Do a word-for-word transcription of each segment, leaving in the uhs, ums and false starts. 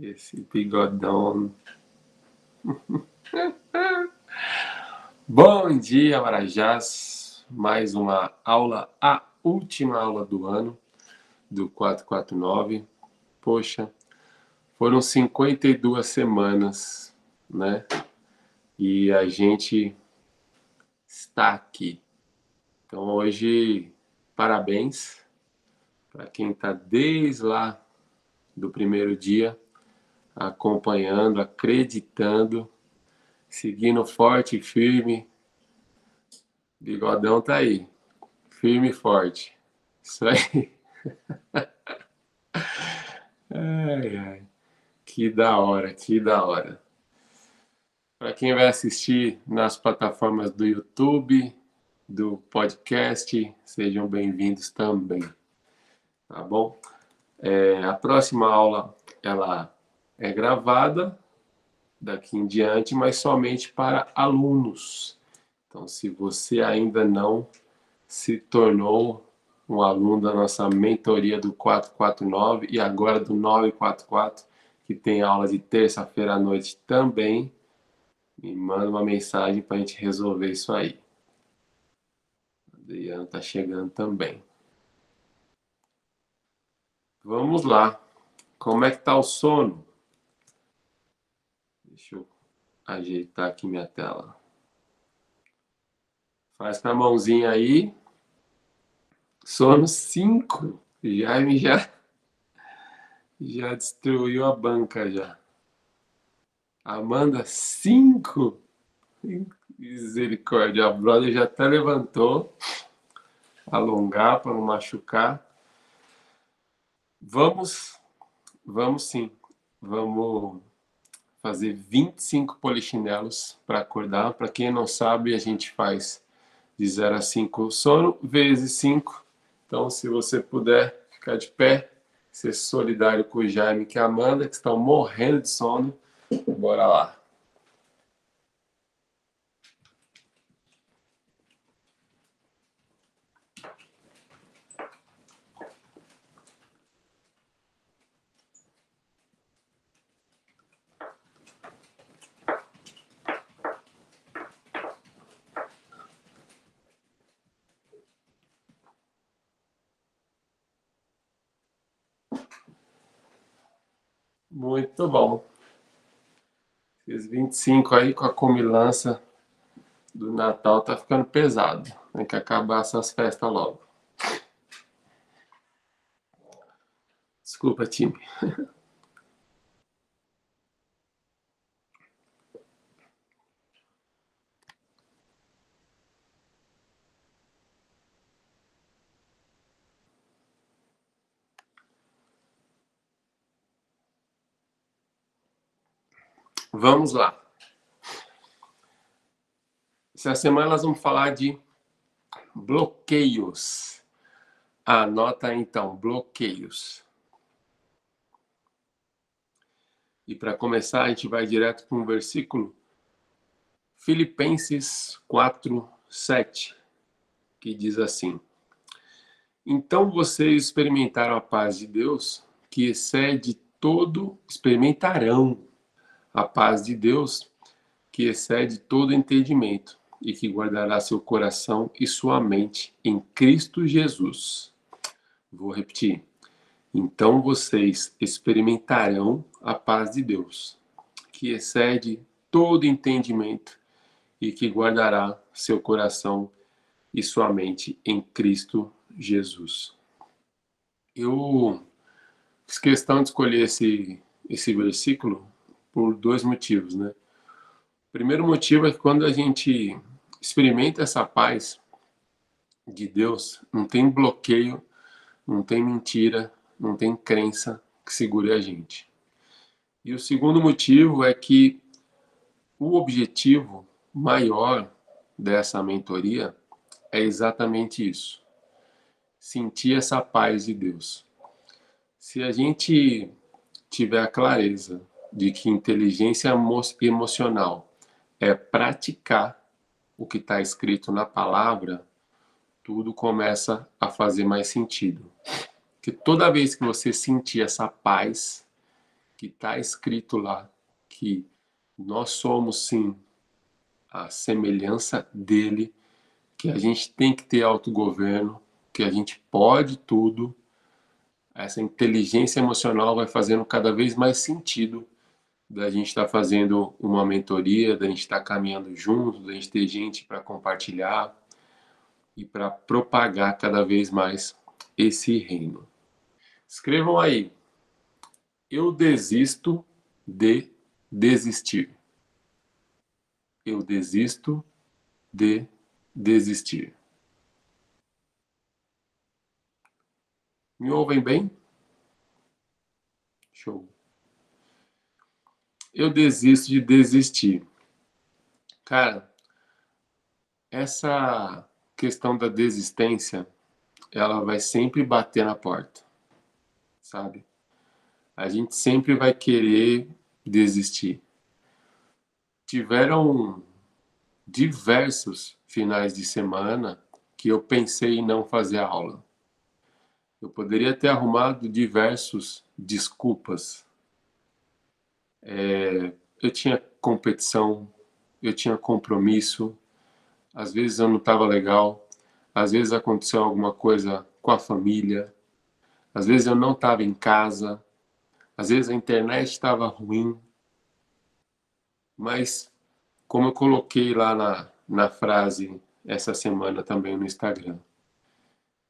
Esse bigodão. Bom dia, Marajás. Mais uma aula, a última aula do ano, do quatro quatro nove. Poxa, foram cinquenta e duas semanas, né? E a gente está aqui. Então hoje, parabéns para quem está desde lá do primeiro dia, acompanhando, acreditando, seguindo forte e firme. Bigodão tá aí, firme e forte. Isso aí. Ai, ai. Que da hora, que da hora. Para quem vai assistir nas plataformas do YouTube, do podcast, sejam bem-vindos também, tá bom? É, a próxima aula, ela é gravada daqui em diante, mas somente para alunos. Então, se você ainda não se tornou um aluno da nossa mentoria do quatro quatro nove e agora do nove quatro quatro, que tem aula de terça-feira à noite também, me manda uma mensagem para a gente resolver isso aí. Adriano está chegando também. Vamos lá. Como é que tá o sono? Deixa eu ajeitar aqui minha tela. Faz com a mãozinha aí. Sono cinco. Jaime já, já destruiu a banca já. Amanda, cinco. Misericórdia. A brother já até levantou. Alongar para não machucar. Vamos, vamos sim, vamos fazer vinte e cinco polichinelos para acordar. Para quem não sabe, a gente faz de zero a cinco o sono, vezes cinco. Então, se você puder ficar de pé, ser solidário com o Jaime e a Amanda, que estão morrendo de sono, bora lá. Muito bom. Esses vinte e cinco aí com a comilança do Natal tá ficando pesado. Tem que acabar essas festas logo. Desculpa, time. Vamos lá. Essa semana nós vamos falar de bloqueios. Anota então, bloqueios. E para começar, a gente vai direto para um versículo. Filipenses quatro, sete, que diz assim: Então vocês experimentaram a paz de Deus, que excede todo... Experimentarão. A paz de Deus, que excede todo entendimento e que guardará seu coração e sua mente em Cristo Jesus. Vou repetir. Então vocês experimentarão a paz de Deus, que excede todo entendimento e que guardará seu coração e sua mente em Cristo Jesus. Eu fiz questão de escolher esse, esse versículo por dois motivos, né? O primeiro motivo é que quando a gente experimenta essa paz de Deus, não tem bloqueio, não tem mentira, não tem crença que segure a gente. E o segundo motivo é que o objetivo maior dessa mentoria é exatamente isso: sentir essa paz de Deus. Se a gente tiver a clareza de que inteligência emocional é praticar o que está escrito na palavra, tudo começa a fazer mais sentido. Porque toda vez que você sentir essa paz, que está escrito lá que nós somos, sim, a semelhança dele, que a gente tem que ter autogoverno, que a gente pode tudo, essa inteligência emocional vai fazendo cada vez mais sentido da gente estar tá fazendo uma mentoria, da gente estar tá caminhando junto, da gente ter gente para compartilhar e para propagar cada vez mais esse reino. Escrevam aí: eu desisto de desistir. Eu desisto de desistir. Me ouvem bem? Show. Eu desisto de desistir. Cara, essa questão da desistência, ela vai sempre bater na porta, sabe? A gente sempre vai querer desistir. Tiveram diversos finais de semana que eu pensei em não fazer a aula. Eu poderia ter arrumado diversas desculpas. É, eu tinha competição, eu tinha compromisso, às vezes eu não estava legal, às vezes aconteceu alguma coisa com a família, às vezes eu não estava em casa, às vezes a internet estava ruim, mas como eu coloquei lá na, na frase essa semana também no Instagram,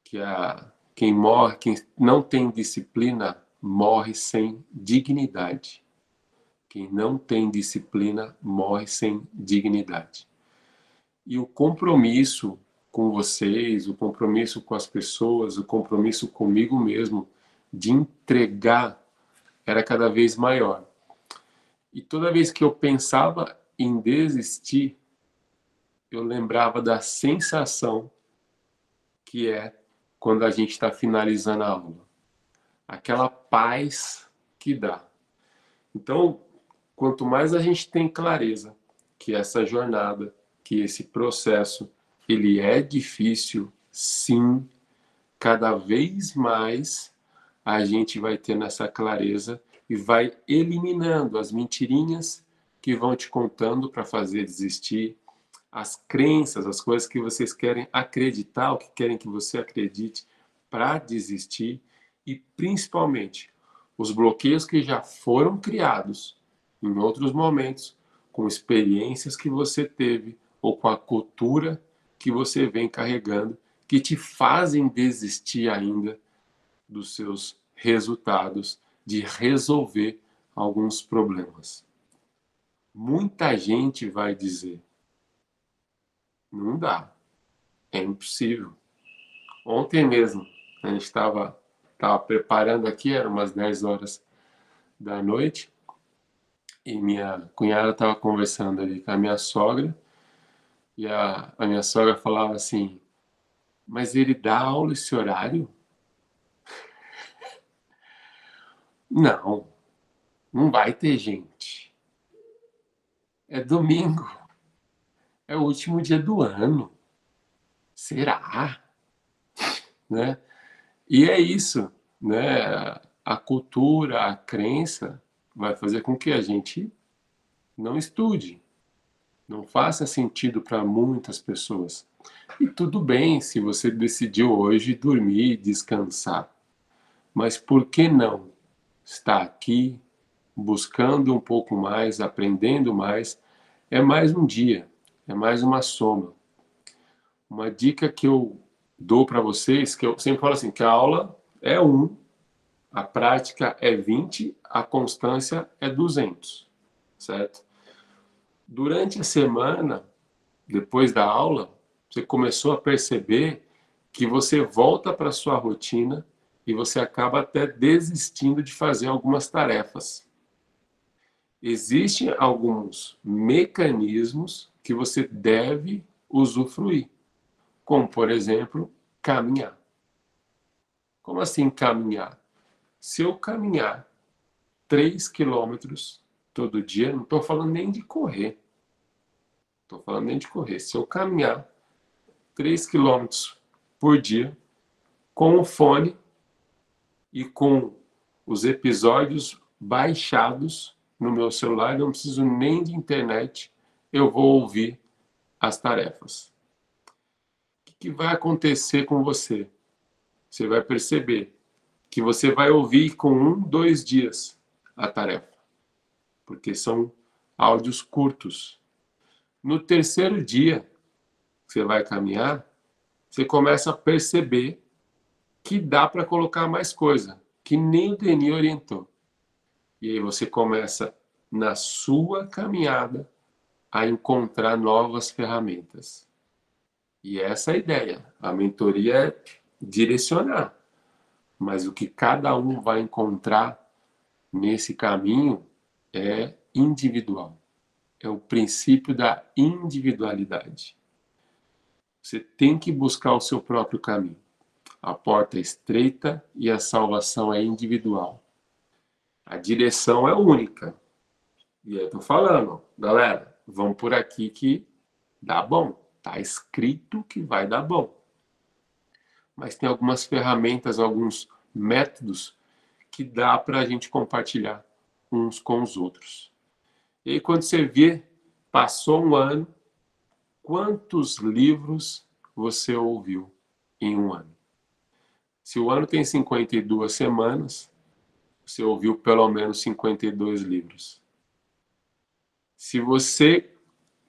que a, quem morre, quem não tem disciplina, morre sem dignidade. Quem não tem disciplina, morre sem dignidade. E o compromisso com vocês, o compromisso com as pessoas, o compromisso comigo mesmo de entregar era cada vez maior. E toda vez que eu pensava em desistir, eu lembrava da sensação que é quando a gente está finalizando a aula. Aquela paz que dá. Então, quanto mais a gente tem clareza que essa jornada, que esse processo, ele é difícil, sim, cada vez mais a gente vai tendo essa clareza e vai eliminando as mentirinhas que vão te contando para fazer desistir, as crenças, as coisas que vocês querem acreditar, o que querem que você acredite para desistir, e principalmente os bloqueios que já foram criados em outros momentos, com experiências que você teve ou com a cultura que você vem carregando, que te fazem desistir ainda dos seus resultados, de resolver alguns problemas. Muita gente vai dizer: não dá, é impossível. Ontem mesmo, a gente estava preparando aqui, eram umas dez horas da noite, e minha cunhada estava conversando ali com a minha sogra, e a, a minha sogra falava assim: mas ele dá aula esse horário? Não, não vai ter gente. É domingo. É o último dia do ano. Será? Né? E é isso, né? A cultura, a crença vai fazer com que a gente não estude. Não faça sentido para muitas pessoas. E tudo bem se você decidiu hoje dormir, descansar. Mas por que não estar aqui, buscando um pouco mais, aprendendo mais? É mais um dia, é mais uma soma. Uma dica que eu dou para vocês, que eu sempre falo assim, que a aula é um, a prática é vinte, a constância é duzentos, certo? Durante a semana, depois da aula, você começou a perceber que você volta para sua rotina e você acaba até desistindo de fazer algumas tarefas. Existem alguns mecanismos que você deve usufruir, como, por exemplo, caminhar. Como assim caminhar? Se eu caminhar três quilômetros todo dia, não estou falando nem de correr, estou falando nem de correr. Se eu caminhar três quilômetros por dia com o fone, e com os episódios baixados no meu celular, eu não preciso nem de internet, eu vou ouvir as tarefas. O que vai acontecer com você? Você vai perceber que você vai ouvir com um, dois dias a tarefa, porque são áudios curtos. No terceiro dia que você vai caminhar, você começa a perceber que dá para colocar mais coisa, que nem o Dení orientou. E aí você começa, na sua caminhada, a encontrar novas ferramentas. E essa é a ideia. A mentoria é direcionar. Mas o que cada um vai encontrar nesse caminho é individual. É o princípio da individualidade. Você tem que buscar o seu próprio caminho. A porta é estreita e a salvação é individual. A direção é única. E eu estou falando, galera, vamos por aqui que dá bom. Está escrito que vai dar bom. Mas tem algumas ferramentas, alguns métodos que dá para a gente compartilhar uns com os outros. E aí, quando você vê, passou um ano, quantos livros você ouviu em um ano? Se o ano tem cinquenta e duas semanas, você ouviu pelo menos cinquenta e dois livros. Se você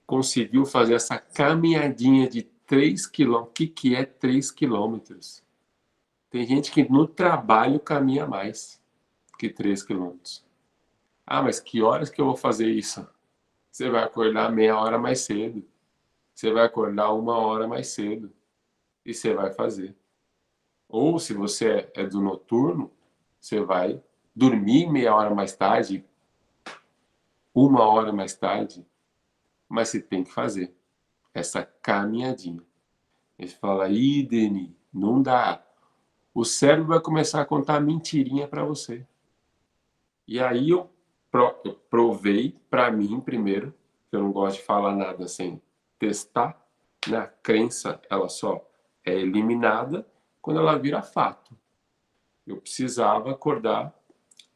conseguiu fazer essa caminhadinha de três quilômetros, o que, que é três quilômetros? Tem gente que no trabalho caminha mais que três quilômetros. Ah, mas que horas que eu vou fazer isso? Você vai acordar meia hora mais cedo. Você vai acordar uma hora mais cedo. E você vai fazer. Ou se você é do noturno, você vai dormir meia hora mais tarde, uma hora mais tarde, mas você tem que fazer essa caminhadinha. Ele fala, ih, Dení, não dá. O cérebro vai começar a contar mentirinha para você. E aí eu provei para mim primeiro, que eu não gosto de falar nada sem testar, né? A crença, ela só é eliminada quando ela vira fato. Eu precisava acordar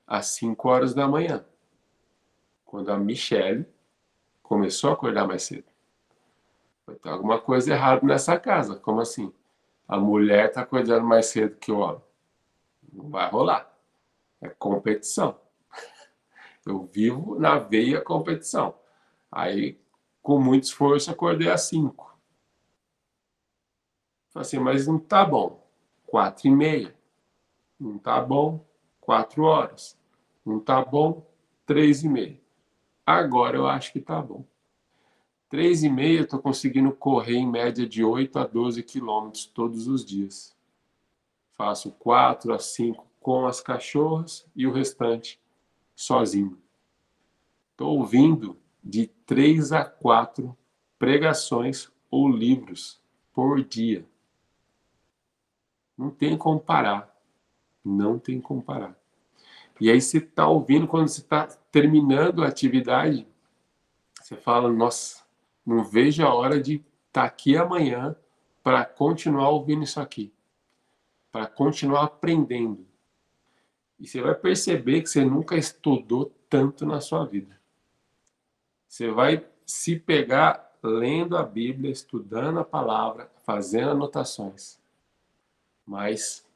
às cinco horas da manhã, quando a Michelle começou a acordar mais cedo. Tem alguma coisa errada nessa casa. Como assim? A mulher está acordando mais cedo que o homem. Não vai rolar. É competição. Eu vivo na veia competição. Aí, com muito esforço, acordei às cinco. Falei assim, mas não tá bom. Quatro e meia. Não tá bom. quatro horas. Não tá bom. três e meia. Agora eu acho que tá bom. três e meia eu tô conseguindo correr em média de oito a doze quilômetros todos os dias. Faço quatro a cinco com as cachorras e o restante sozinho. Tô ouvindo de três a quatro pregações ou livros por dia. Não tem como parar. Não tem como parar. E aí você está ouvindo, quando você está terminando a atividade, você fala, nossa, não vejo a hora de estar aqui amanhã para continuar ouvindo isso aqui. Para continuar aprendendo. E você vai perceber que você nunca estudou tanto na sua vida. Você vai se pegar lendo a Bíblia, estudando a palavra, fazendo anotações. Mas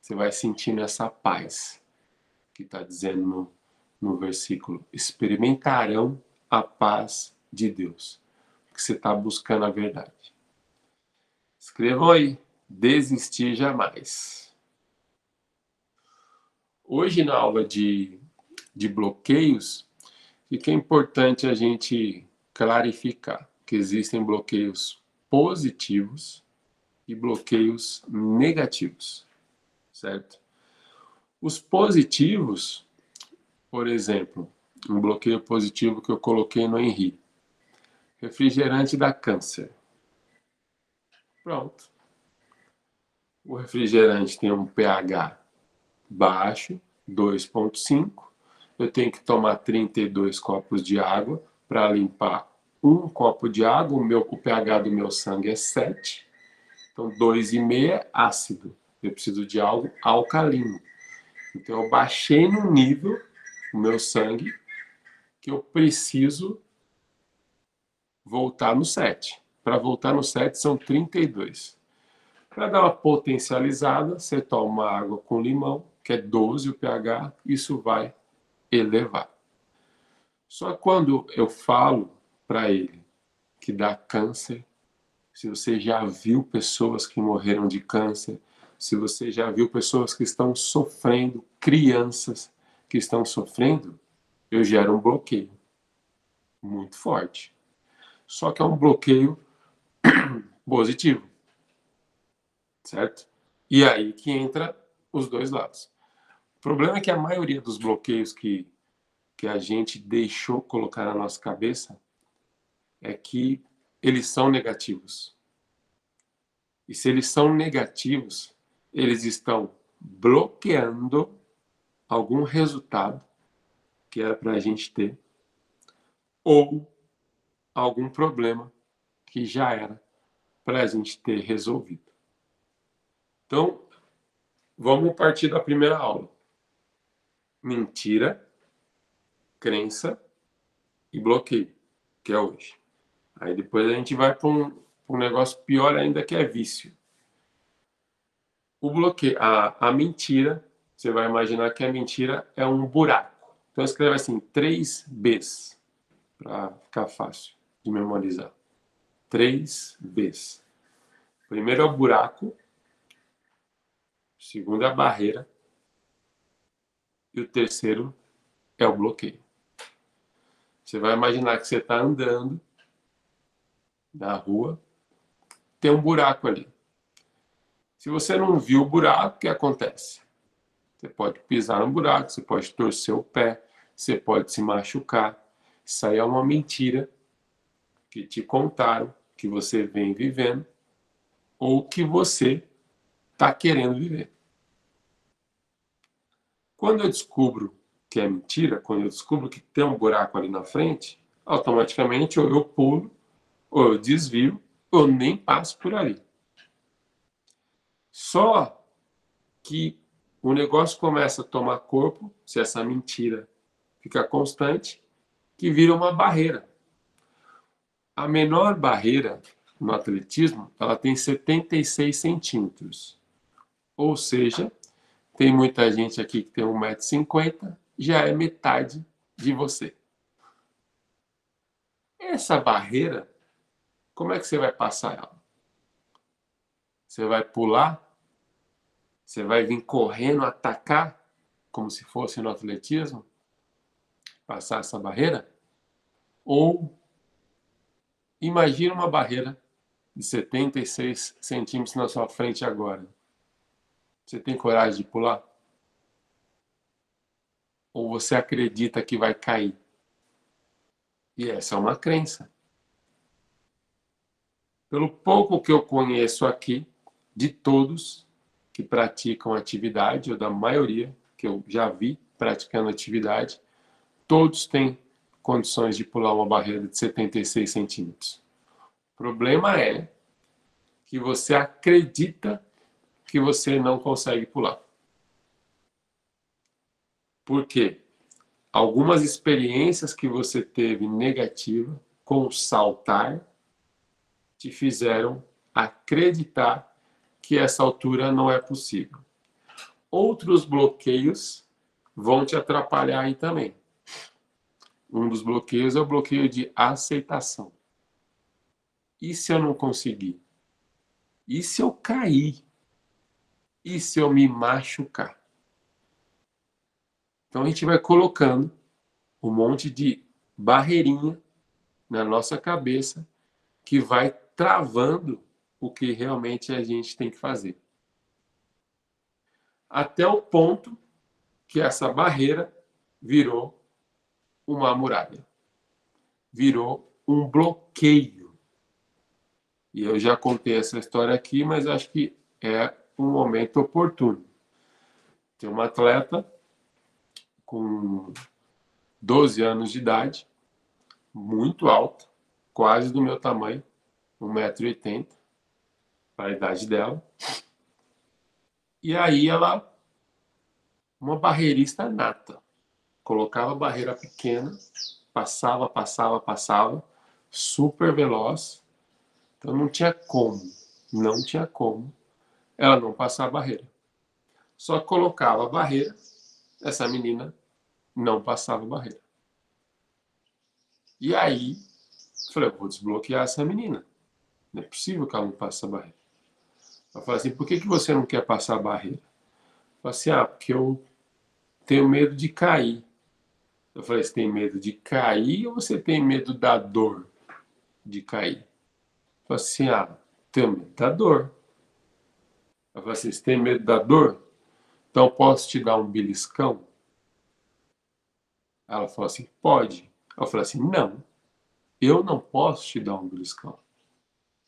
você vai sentindo essa paz que está dizendo no, no versículo. Experimentarão a paz de Deus. Porque você está buscando a verdade. Escrevam aí. Desistir jamais. Hoje na aula de, de bloqueios, fica importante a gente clarificar que existem bloqueios positivos e bloqueios negativos, certo? Os positivos, por exemplo, um bloqueio positivo que eu coloquei no Henri. Refrigerante dá câncer. Pronto. O refrigerante tem um pH baixo, dois vírgula cinco. Eu tenho que tomar trinta e dois copos de água para limpar um copo de água. O, meu, o pH do meu sangue é sete. Então, dois vírgula cinco é ácido. Eu preciso de algo alcalino. Então, eu baixei no nível o meu sangue, que eu preciso voltar no sete. Para voltar no sete são trinta e dois. Para dar uma potencializada, você toma uma água com limão, que é doze o pH, isso vai elevar. Só quando eu falo para ele que dá câncer, se você já viu pessoas que morreram de câncer, se você já viu pessoas que estão sofrendo, crianças que estão sofrendo, eu gero um bloqueio muito forte. Só que é um bloqueio positivo, certo? E aí que entra os dois lados. O problema é que a maioria dos bloqueios que, que a gente deixou colocar na nossa cabeça é que eles são negativos. E se eles são negativos, eles estão bloqueando algum resultado que era para a gente ter ou algum problema que já era para a gente ter resolvido. Então, vamos partir da primeira aula. Mentira, crença e bloqueio, que é hoje. Aí depois a gente vai para um, um negócio pior ainda, que é vício. O bloqueio, a, a mentira, você vai imaginar que a mentira é um buraco. Então escreve assim, três Bs, para ficar fácil de memorizar. três Bs. Primeiro é o buraco, segundo é a barreira e o terceiro é o bloqueio. Você vai imaginar que você está andando na rua, tem um buraco ali. Se você não viu o buraco, o que acontece? Você pode pisar no buraco, você pode torcer o pé, você pode se machucar. Isso aí é uma mentira que te contaram, que você vem vivendo ou que você está querendo viver. Quando eu descubro que é mentira, quando eu descubro que tem um buraco ali na frente, automaticamente ou eu pulo, ou eu desvio, ou eu nem passo por ali. Só que o negócio começa a tomar corpo, se essa mentira fica constante, que vira uma barreira. A menor barreira no atletismo, ela tem setenta e seis centímetros. Ou seja, tem muita gente aqui que tem um metro e cinquenta, já é metade de você. Essa barreira, como é que você vai passar ela? Você vai pular? Você vai vir correndo, atacar, como se fosse no atletismo? Passar essa barreira? Ou imagina uma barreira de setenta e seis centímetros na sua frente agora. Você tem coragem de pular? Ou você acredita que vai cair? E essa é uma crença. Pelo pouco que eu conheço aqui, de todos que praticam atividade, ou da maioria que eu já vi praticando atividade, todos têm condições de pular uma barreira de setenta e seis centímetros. O problema é que você acredita que você não consegue pular. Por quê? Algumas experiências que você teve negativa com saltar te fizeram acreditar que essa altura não é possível. Outros bloqueios vão te atrapalhar aí também. Um dos bloqueios é o bloqueio de aceitação. E se eu não conseguir? E se eu cair? E se eu me machucar? Então a gente vai colocando um monte de barreirinha na nossa cabeça que vai travando o que realmente a gente tem que fazer. Até o ponto que essa barreira virou uma muralha. Virou um bloqueio. E eu já contei essa história aqui, mas acho que é um momento oportuno. Tem uma atleta com doze anos de idade, muito alta, quase do meu tamanho, um metro e oitenta, para a idade dela. E aí ela, uma barreirista nata, colocava barreira pequena, passava, passava, passava, super veloz. Então não tinha como, não tinha como ela não passar a barreira. Só colocava a barreira, essa menina não passava a barreira. E aí, falei, eu vou desbloquear essa menina. Não é possível que ela não passe a barreira. Ela falou assim, por que, que você não quer passar a barreira? Eu falei assim, ah, porque eu tenho medo de cair. Eu falei, você tem medo de cair ou você tem medo da dor de cair? Eu falei assim, ah, tenho medo da dor. Eu falei assim, você tem medo da dor? Então posso te dar um beliscão? Ela falou assim, pode. Eu falei assim, não, eu não posso te dar um beliscão.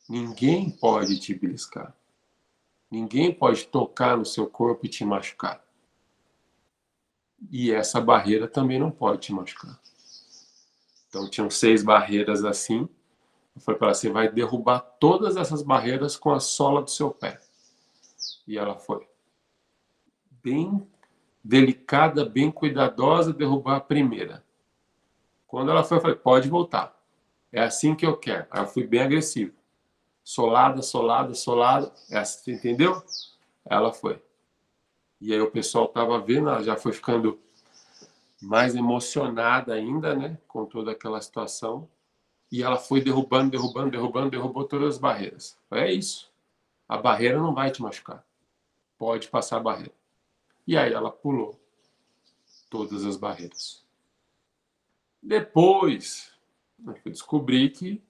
Ninguém pode te beliscar. Ninguém pode tocar no seu corpo e te machucar. E essa barreira também não pode te machucar. Então tinham seis barreiras assim. Eu falei para ela, você vai derrubar todas essas barreiras com a sola do seu pé. E ela foi bem delicada, bem cuidadosa, derrubar a primeira. Quando ela foi, eu falei, pode voltar. É assim que eu quero. Aí eu fui bem agressivo. Solada, solada, solada. Essa, entendeu? Ela foi. E aí o pessoal tava vendo, ela já foi ficando mais emocionada ainda, né? Com toda aquela situação. E ela foi derrubando, derrubando, derrubando, derrubou todas as barreiras. É isso. A barreira não vai te machucar. Pode passar a barreira. E aí ela pulou todas as barreiras. Depois, eu descobri que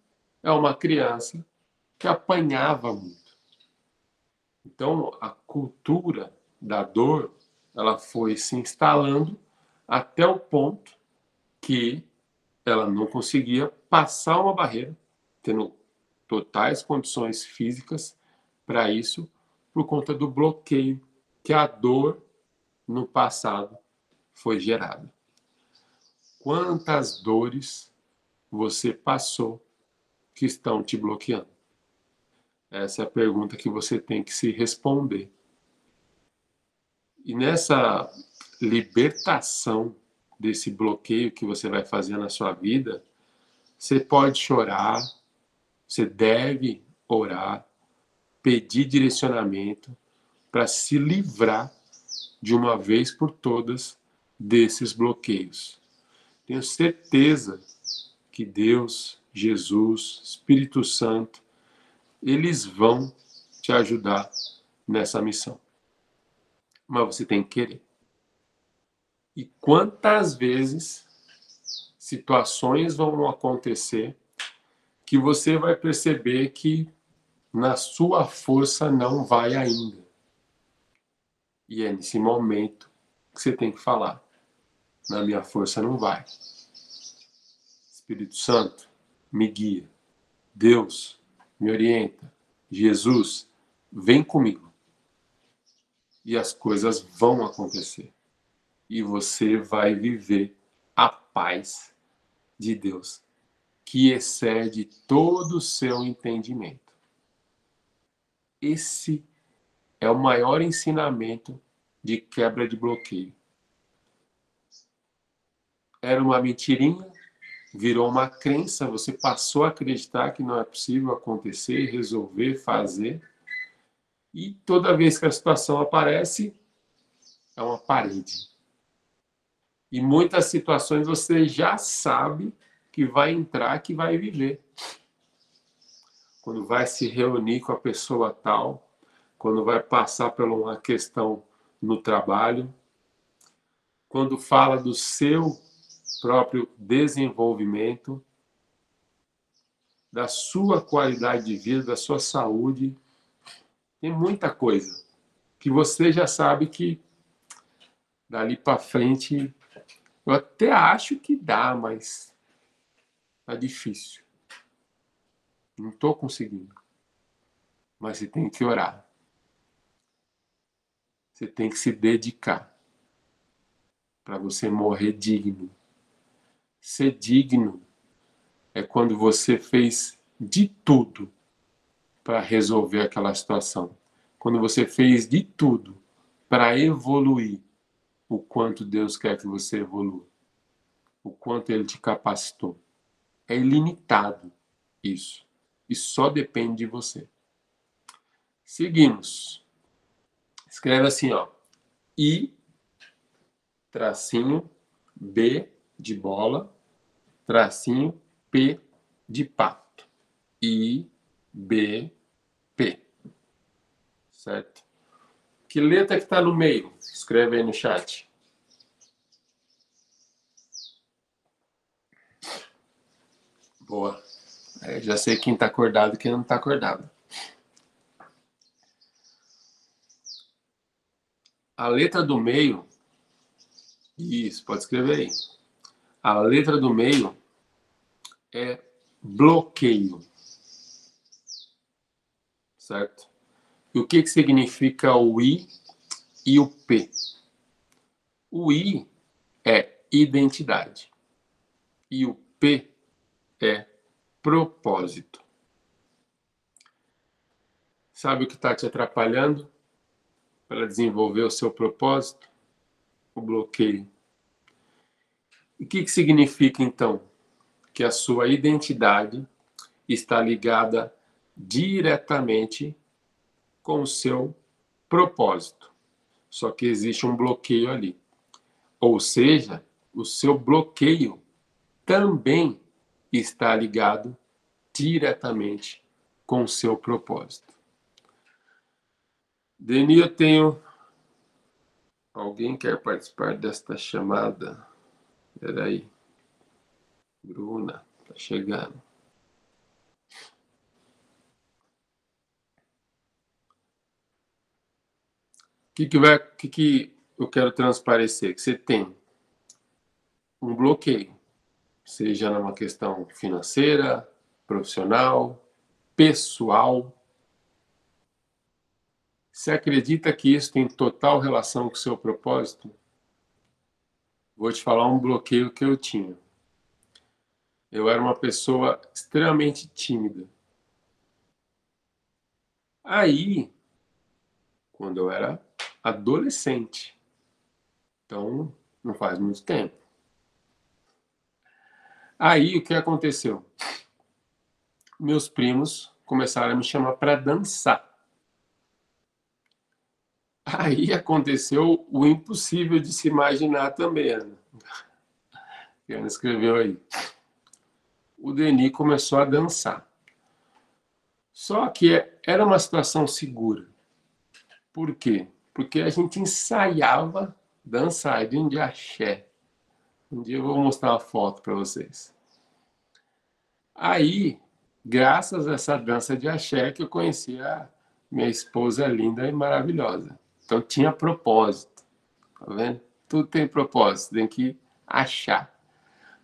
é uma criança que apanhava muito. Então, a cultura da dor, ela foi se instalando até o ponto que ela não conseguia passar uma barreira, tendo totais condições físicas para isso, por conta do bloqueio que a dor no passado foi gerada. Quantas dores você passou que estão te bloqueando? Essa é a pergunta que você tem que se responder. E nessa libertação desse bloqueio que você vai fazer na sua vida, você pode chorar, você deve orar, pedir direcionamento para se livrar de uma vez por todas desses bloqueios. Tenho certeza que Deus, Jesus, Espírito Santo, eles vão te ajudar nessa missão. Mas você tem que querer. E quantas vezes situações vão acontecer que você vai perceber que na sua força não vai ainda. E é nesse momento que você tem que falar. Na minha força não vai. Espírito Santo, me guia. Deus, me orienta. Jesus, vem comigo. E as coisas vão acontecer. E você vai viver a paz de Deus, que excede todo o seu entendimento. Esse é o maior ensinamento de quebra de bloqueio. Era uma mentirinha, virou uma crença, você passou a acreditar que não é possível acontecer, resolver, fazer. E toda vez que a situação aparece, é uma parede. E muitas situações você já sabe que vai entrar, que vai viver. Quando vai se reunir com a pessoa tal, quando vai passar por uma questão no trabalho, quando fala do seu próprio desenvolvimento, da sua qualidade de vida, da sua saúde. Tem muita coisa que você já sabe que dali para frente eu até acho que dá, mas tá difícil. Não tô conseguindo. Mas você tem que orar. Você tem que se dedicar para você morrer digno. Ser digno é quando você fez de tudo para resolver aquela situação. Quando você fez de tudo para evoluir o quanto Deus quer que você evolua. o quanto ele te capacitou. É ilimitado isso. E só depende de você. Seguimos. Escreve assim, ó. I, tracinho, B de bola, tracinho, P de pato. I, B, P. Certo? Que letra que está no meio? Escreve aí no chat. Boa. Eu já sei quem está acordado e quem não está acordado. A letra do meio... Isso, pode escrever aí. A letra do meio é bloqueio. Certo? E o que, que significa o I e o P? O I é identidade. E o P é propósito. Sabe o que está te atrapalhando para desenvolver o seu propósito? O bloqueio. E o que, que significa, então? Que a sua identidade está ligada diretamente com o seu propósito. Só que existe um bloqueio ali. Ou seja, o seu bloqueio também está ligado diretamente com o seu propósito. Deni, eu tenho... Alguém quer participar desta chamada? Espera aí. Bruna, tá chegando. O que, que, vai, que, que eu quero transparecer? Que você tem um bloqueio. Seja numa questão financeira, profissional, pessoal. Você acredita que isso tem total relação com o seu propósito? Vou te falar um bloqueio que eu tinha. Eu era uma pessoa extremamente tímida. Aí, quando eu era adolescente, então não faz muito tempo. Aí, o que aconteceu? Meus primos começaram a me chamar para dançar. Aí aconteceu o impossível de se imaginar também, Ana. A Ana escreveu aí. O Deni começou a dançar. Só que era uma situação segura. Por quê? Porque a gente ensaiava dançarino de axé. Um dia eu vou mostrar uma foto para vocês. Aí, graças a essa dança de axé, que eu conheci a minha esposa linda e maravilhosa. Então tinha propósito. Tá vendo? Tudo tem propósito, tem que achar.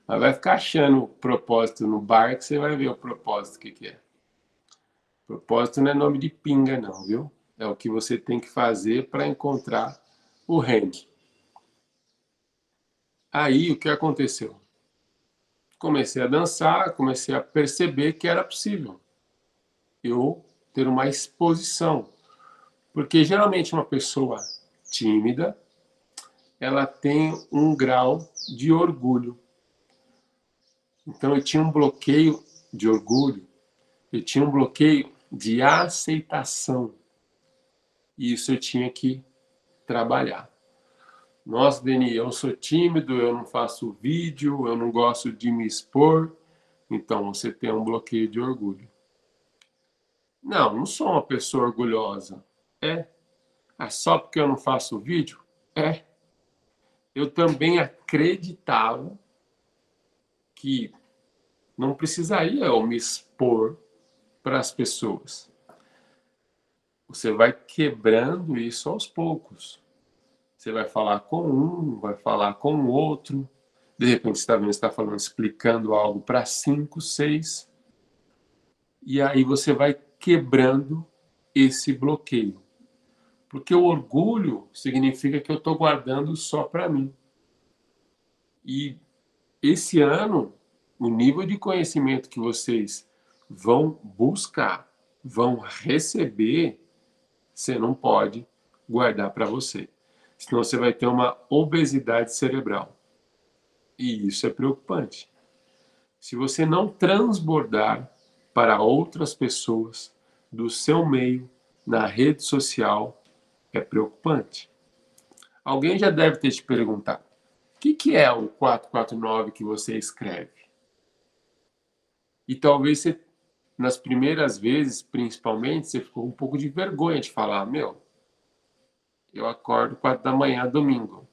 Mas vai ficar achando o propósito no bar que você vai ver o propósito que, que é. Propósito não é nome de pinga não, viu? É o que você tem que fazer para encontrar o ranking. Aí, o que aconteceu? Comecei a dançar, comecei a perceber que era possível eu ter uma exposição. Porque, geralmente, uma pessoa tímida, ela tem um grau de orgulho. Então, eu tinha um bloqueio de orgulho, eu tinha um bloqueio de aceitação. E isso eu tinha que trabalhar. Nossa, Deni, eu sou tímido, eu não faço vídeo, eu não gosto de me expor. Então, você tem um bloqueio de orgulho. Não, não sou uma pessoa orgulhosa. É. Ah, só porque eu não faço vídeo? É. Eu também acreditava que não precisaria eu me expor para as pessoas. Você vai quebrando isso aos poucos. Você vai falar com um, vai falar com o outro. De repente, você está vendo, você está falando, explicando algo para cinco, seis. E aí você vai quebrando esse bloqueio. Porque o orgulho significa que eu estou guardando só para mim. E esse ano, o nível de conhecimento que vocês vão buscar, vão receber, você não pode guardar para você. Senão você vai ter uma obesidade cerebral. E isso é preocupante. Se você não transbordar para outras pessoas do seu meio, na rede social, é preocupante. Alguém já deve ter te perguntado, o que, que é o quatrocentos e quarenta e nove que você escreve? E talvez você, nas primeiras vezes, principalmente, você ficou um pouco de vergonha de falar, meu, eu acordo quatro da manhã, domingo.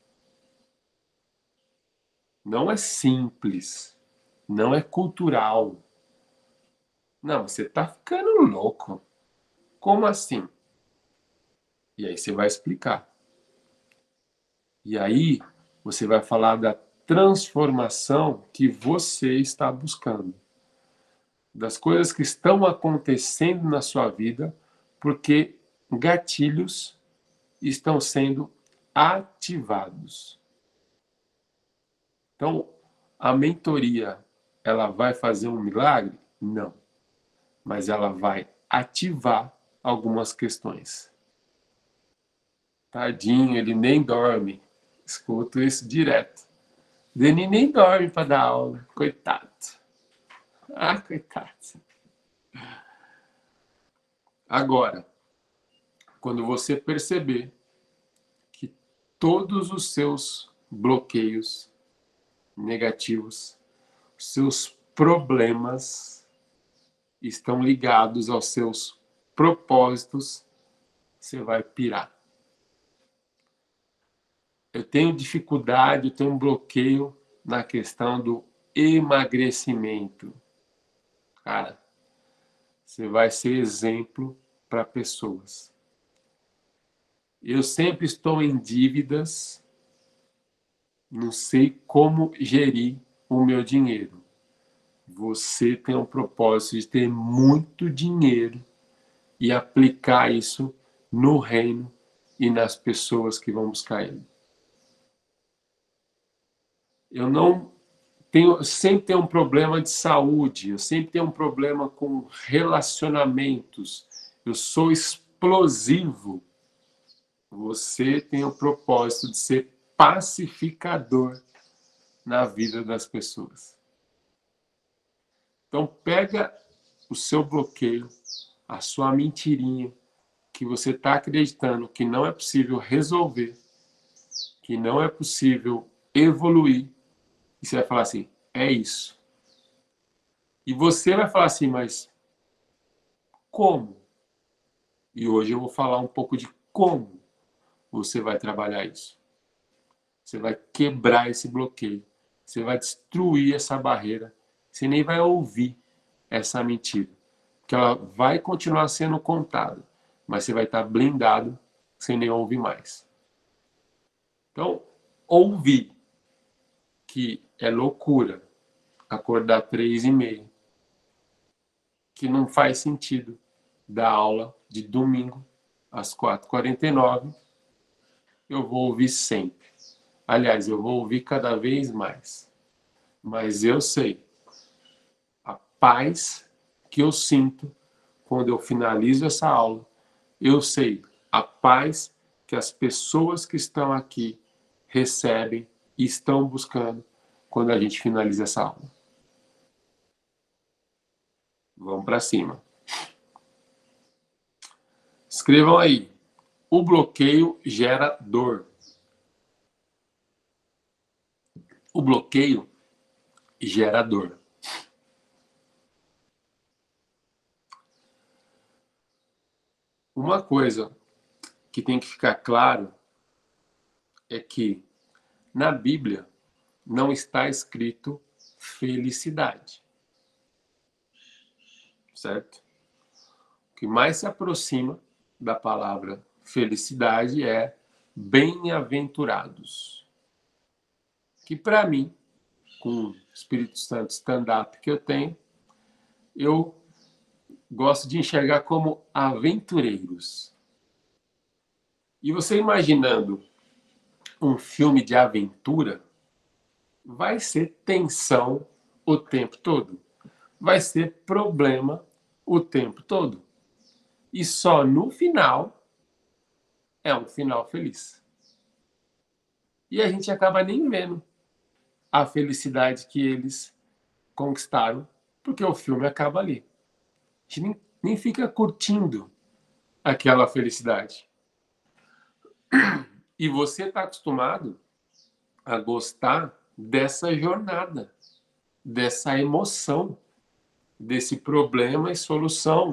Não é simples, não é cultural. Não, você tá ficando louco. Como assim? E aí você vai explicar. E aí você vai falar da transformação que você está buscando. Das coisas que estão acontecendo na sua vida, porque gatilhos estão sendo ativados. Então, a mentoria, ela vai fazer um milagre? Não. Mas ela vai ativar algumas questões. Tadinho, ele nem dorme. Escuto isso direto. Deni nem dorme para dar aula. Coitado. Ah, coitado. Agora, quando você perceber que todos os seus bloqueios negativos, seus problemas estão ligados aos seus propósitos, você vai pirar. Eu tenho dificuldade, eu tenho um bloqueio na questão do emagrecimento. Cara, você vai ser exemplo para pessoas. Eu sempre estou em dívidas, não sei como gerir o meu dinheiro. Você tem um propósito de ter muito dinheiro e aplicar isso no reino e nas pessoas que vão buscar ele. Eu não tenho, eu sempre tenho um problema de saúde, eu sempre tenho um problema com relacionamentos, eu sou explosivo. Você tem o propósito de ser pacificador na vida das pessoas. Então pega o seu bloqueio, a sua mentirinha, que você está acreditando que não é possível resolver, que não é possível evoluir, e você vai falar assim, é isso. E você vai falar assim, mas como? E hoje eu vou falar um pouco de como você vai trabalhar isso. Você vai quebrar esse bloqueio. Você vai destruir essa barreira. Você nem vai ouvir essa mentira. Porque ela vai continuar sendo contada. Mas você vai estar blindado, você nem ouve mais. Então, ouvir que é loucura acordar três e meia. Que não faz sentido dar aula de domingo às quatro e quarenta e nove. Eu vou ouvir sempre. Aliás, eu vou ouvir cada vez mais. Mas eu sei a paz que eu sinto quando eu finalizo essa aula. Eu sei a paz que as pessoas que estão aqui recebem e estão buscando quando a gente finaliza essa aula. Vamos para cima. Escrevam aí. O bloqueio gera dor. O bloqueio gera dor. Uma coisa que tem que ficar claro é que na Bíblia não está escrito felicidade. Certo? O que mais se aproxima da palavra felicidade é bem-aventurados. Que para mim, com o Espírito Santo stand-up que eu tenho, eu gosto de enxergar como aventureiros. E você imaginando um filme de aventura, vai ser tensão o tempo todo. Vai ser problema o tempo todo. E só no final é um final feliz. E a gente acaba nem vendo. a felicidade que eles conquistaram, porque o filme acaba ali. A gente nem, nem fica curtindo aquela felicidade. E você está acostumado a gostar dessa jornada, dessa emoção, desse problema e solução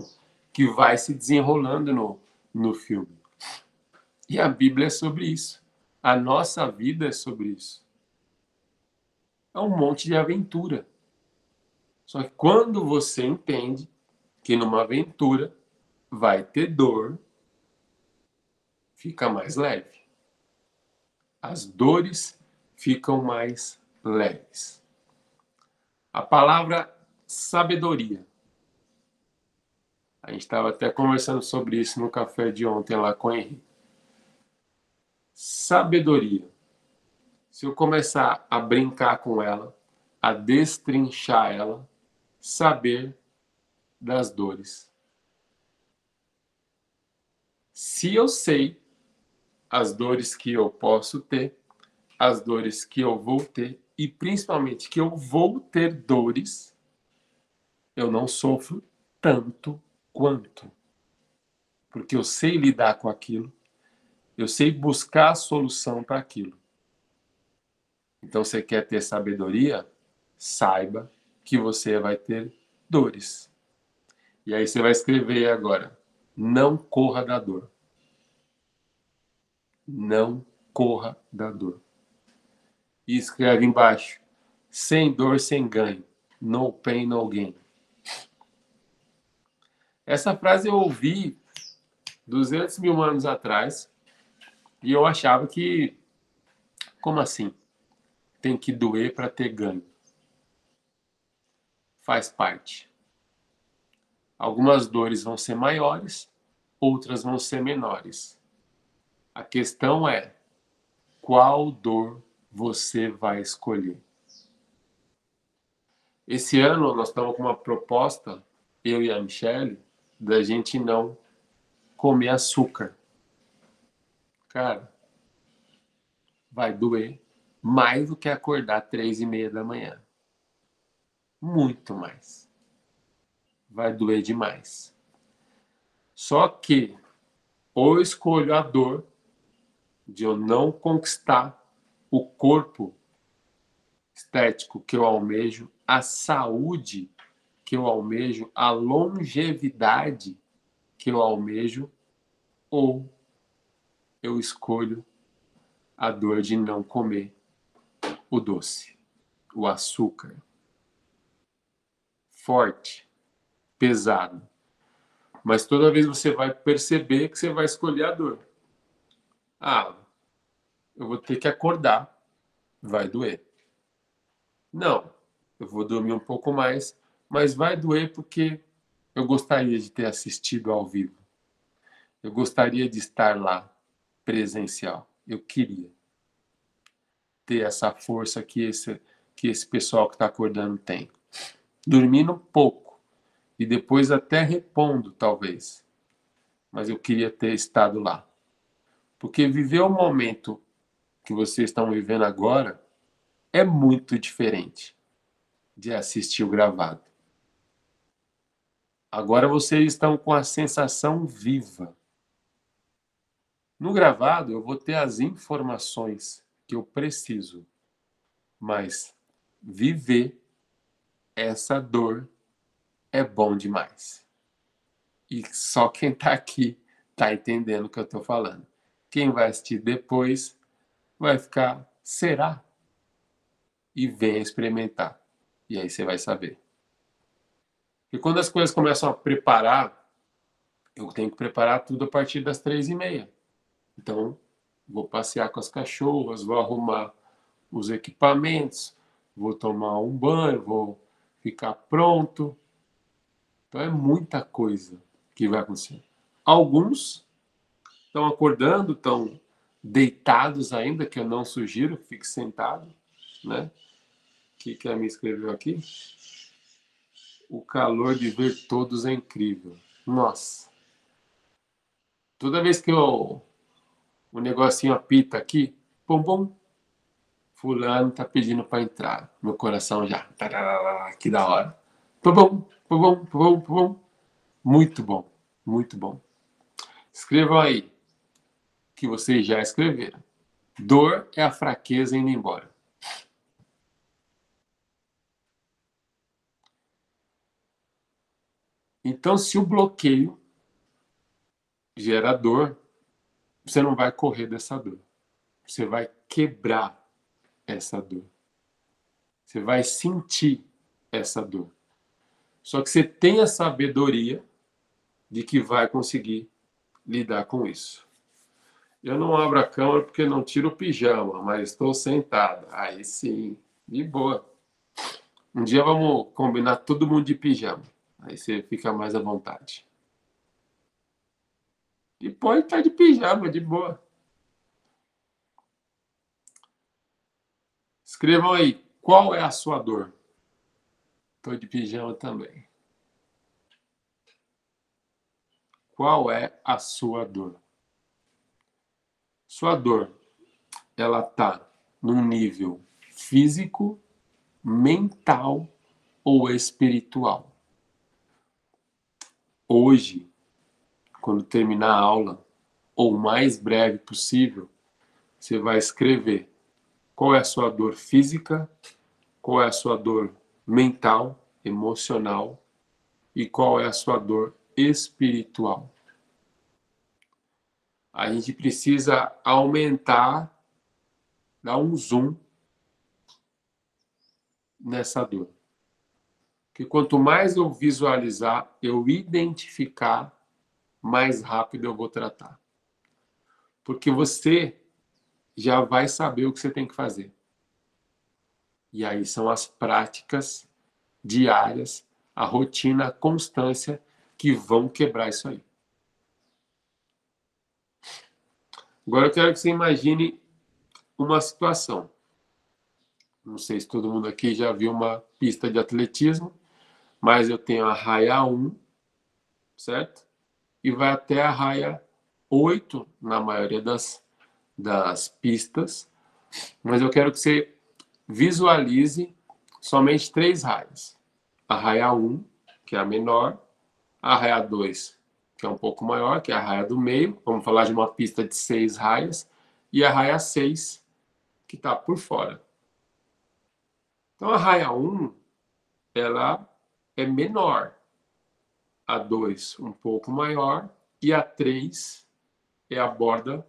que vai se desenrolando no, no filme. E a Bíblia é sobre isso. A nossa vida é sobre isso. É um monte de aventura. Só que quando você entende que numa aventura vai ter dor, fica mais leve. As dores ficam mais leves. A palavra sabedoria. A gente estava até conversando sobre isso no café de ontem lá com o Henrique. Sabedoria. Se eu começar a brincar com ela, a destrinchar ela, saber das dores. Se eu sei as dores que eu posso ter, as dores que eu vou ter, e principalmente que eu vou ter dores, eu não sofro tanto quanto. Porque eu sei lidar com aquilo, eu sei buscar a solução para aquilo. Então, você quer ter sabedoria? Saiba que você vai ter dores. E aí você vai escrever agora, não corra da dor. Não corra da dor. E escreve embaixo, sem dor, sem ganho. No pain, no gain. Essa frase eu ouvi duzentos mil anos atrás e eu achava que, como assim? Tem que doer para ter ganho. Faz parte. Algumas dores vão ser maiores, outras vão ser menores. A questão é, qual dor você vai escolher? Esse ano nós estamos com uma proposta, eu e a Michelle, da gente não comer açúcar. Cara, vai doer. Mais do que acordar três e meia da manhã. Muito mais. Vai doer demais. Só que, ou escolho a dor de eu não conquistar o corpo estético que eu almejo, a saúde que eu almejo, a longevidade que eu almejo, ou eu escolho a dor de não comer o doce, o açúcar, forte, pesado. Mas toda vez você vai perceber que você vai escolher a dor. Ah, eu vou ter que acordar, vai doer. Não, eu vou dormir um pouco mais, mas vai doer porque eu gostaria de ter assistido ao vivo. Eu gostaria de estar lá, presencial. Eu queria ter essa força que esse, que esse pessoal que está acordando tem. Dormindo um pouco. E depois até repondo, talvez. Mas eu queria ter estado lá. Porque viver o momento que vocês estão vivendo agora é muito diferente de assistir o gravado. Agora vocês estão com a sensação viva. No gravado eu vou ter as informações que eu preciso, mas viver essa dor é bom demais. E só quem está aqui está entendendo o que eu estou falando. Quem vai assistir depois vai ficar, será? E vem experimentar. E aí você vai saber. E quando as coisas começam a preparar, eu tenho que preparar tudo a partir das três e meia. Então, vou passear com as cachorras, vou arrumar os equipamentos, vou tomar um banho, vou ficar pronto. Então é muita coisa que vai acontecer. Alguns estão acordando, estão deitados ainda, que eu não sugiro que fique sentado, né? O que, que a minha escreveu aqui? O calor de ver todos é incrível. Nossa! Toda vez que eu... o negocinho apita aqui, pom pom, fulano tá pedindo pra entrar. Meu coração já... Que da hora. Pum, pum, pum, pum. Muito bom. Muito bom. Escrevam aí que vocês já escreveram. Dor é a fraqueza indo embora. Então, se o bloqueio gera dor, você não vai correr dessa dor. Você vai quebrar essa dor. Você vai sentir essa dor. Só que você tem a sabedoria de que vai conseguir lidar com isso. Eu não abro a câmera porque não tiro o pijama, mas estou sentada. Aí sim, de boa. Um dia vamos combinar todo mundo de pijama. Aí você fica mais à vontade. E pode estar de pijama, de boa. Escrevam aí, qual é a sua dor? Estou de pijama também. Qual é a sua dor? Sua dor, ela está num nível físico, mental ou espiritual. Hoje, quando terminar a aula, ou o mais breve possível, você vai escrever qual é a sua dor física, qual é a sua dor mental, emocional e qual é a sua dor espiritual. A gente precisa aumentar, dar um zoom nessa dor. Porque quanto mais eu visualizar, eu identificar, mais rápido eu vou tratar. Porque você já vai saber o que você tem que fazer. E aí são as práticas diárias, a rotina, a constância que vão quebrar isso aí. Agora eu quero que você imagine uma situação. Não sei se todo mundo aqui já viu uma pista de atletismo, mas eu tenho a raia um, certo? E vai até a raia oito, na maioria das, das pistas. Mas eu quero que você visualize somente três raias. A raia um, que é a menor. A raia dois, que é um pouco maior, que é a raia do meio. Vamos falar de uma pista de seis raias. E a raia seis, que está por fora. Então, a raia um, ela é menor. A dois, um pouco maior, e a três é a borda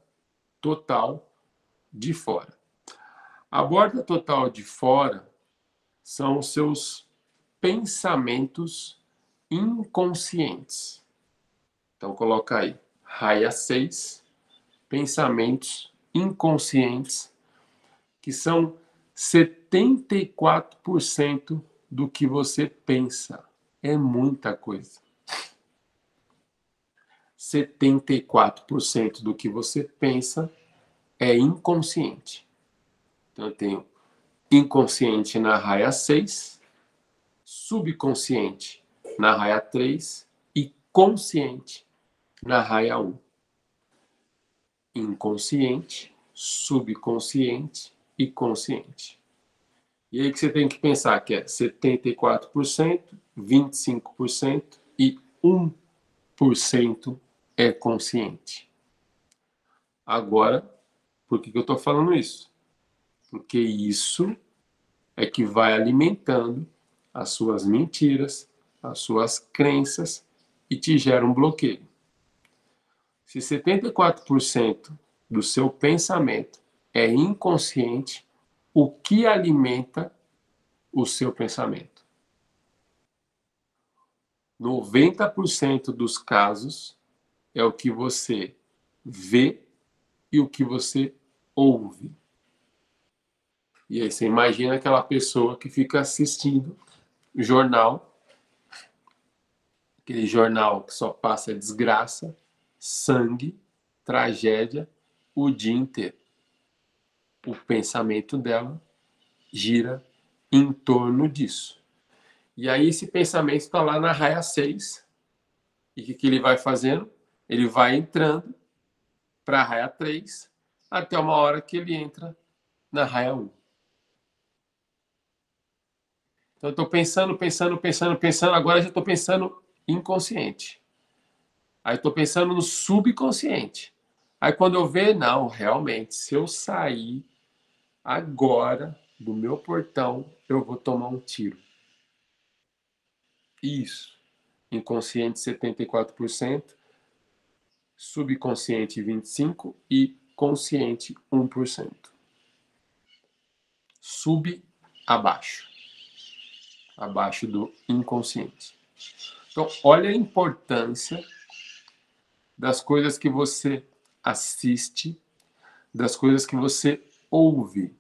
total de fora. A borda total de fora são os seus pensamentos inconscientes. Então, coloca aí, raia seis, pensamentos inconscientes, que são setenta e quatro por cento do que você pensa. É muita coisa. setenta e quatro por cento do que você pensa é inconsciente. Então, eu tenho inconsciente na raia seis, subconsciente na raia três e consciente na raia um. Inconsciente, subconsciente e consciente. E aí que você tem que pensar que é setenta e quatro por cento, vinte e cinco por cento e um por cento é consciente. Agora, por que, que eu estou falando isso? Porque isso é que vai alimentando as suas mentiras, as suas crenças e te gera um bloqueio. Se setenta e quatro por cento do seu pensamento é inconsciente, o que alimenta o seu pensamento? noventa por cento dos casos é o que você vê e o que você ouve. E aí você imagina aquela pessoa que fica assistindo jornal, aquele jornal que só passa desgraça, sangue, tragédia o dia inteiro. O pensamento dela gira em torno disso. E aí esse pensamento está lá na raia seis. E o que, que ele vai fazendo? Ele vai entrando para a raia três, até uma hora que ele entra na raia um. Então eu estou pensando, pensando, pensando, pensando, agora eu já estou pensando inconsciente. Aí eu estou pensando no subconsciente. Aí quando eu ver, não, realmente, se eu sair agora do meu portão, eu vou tomar um tiro. Isso. Inconsciente setenta e quatro por cento, subconsciente vinte e cinco por cento e consciente um por cento. Sub abaixo. Abaixo do inconsciente. Então, olha a importância das coisas que você assiste, das coisas que você ouve.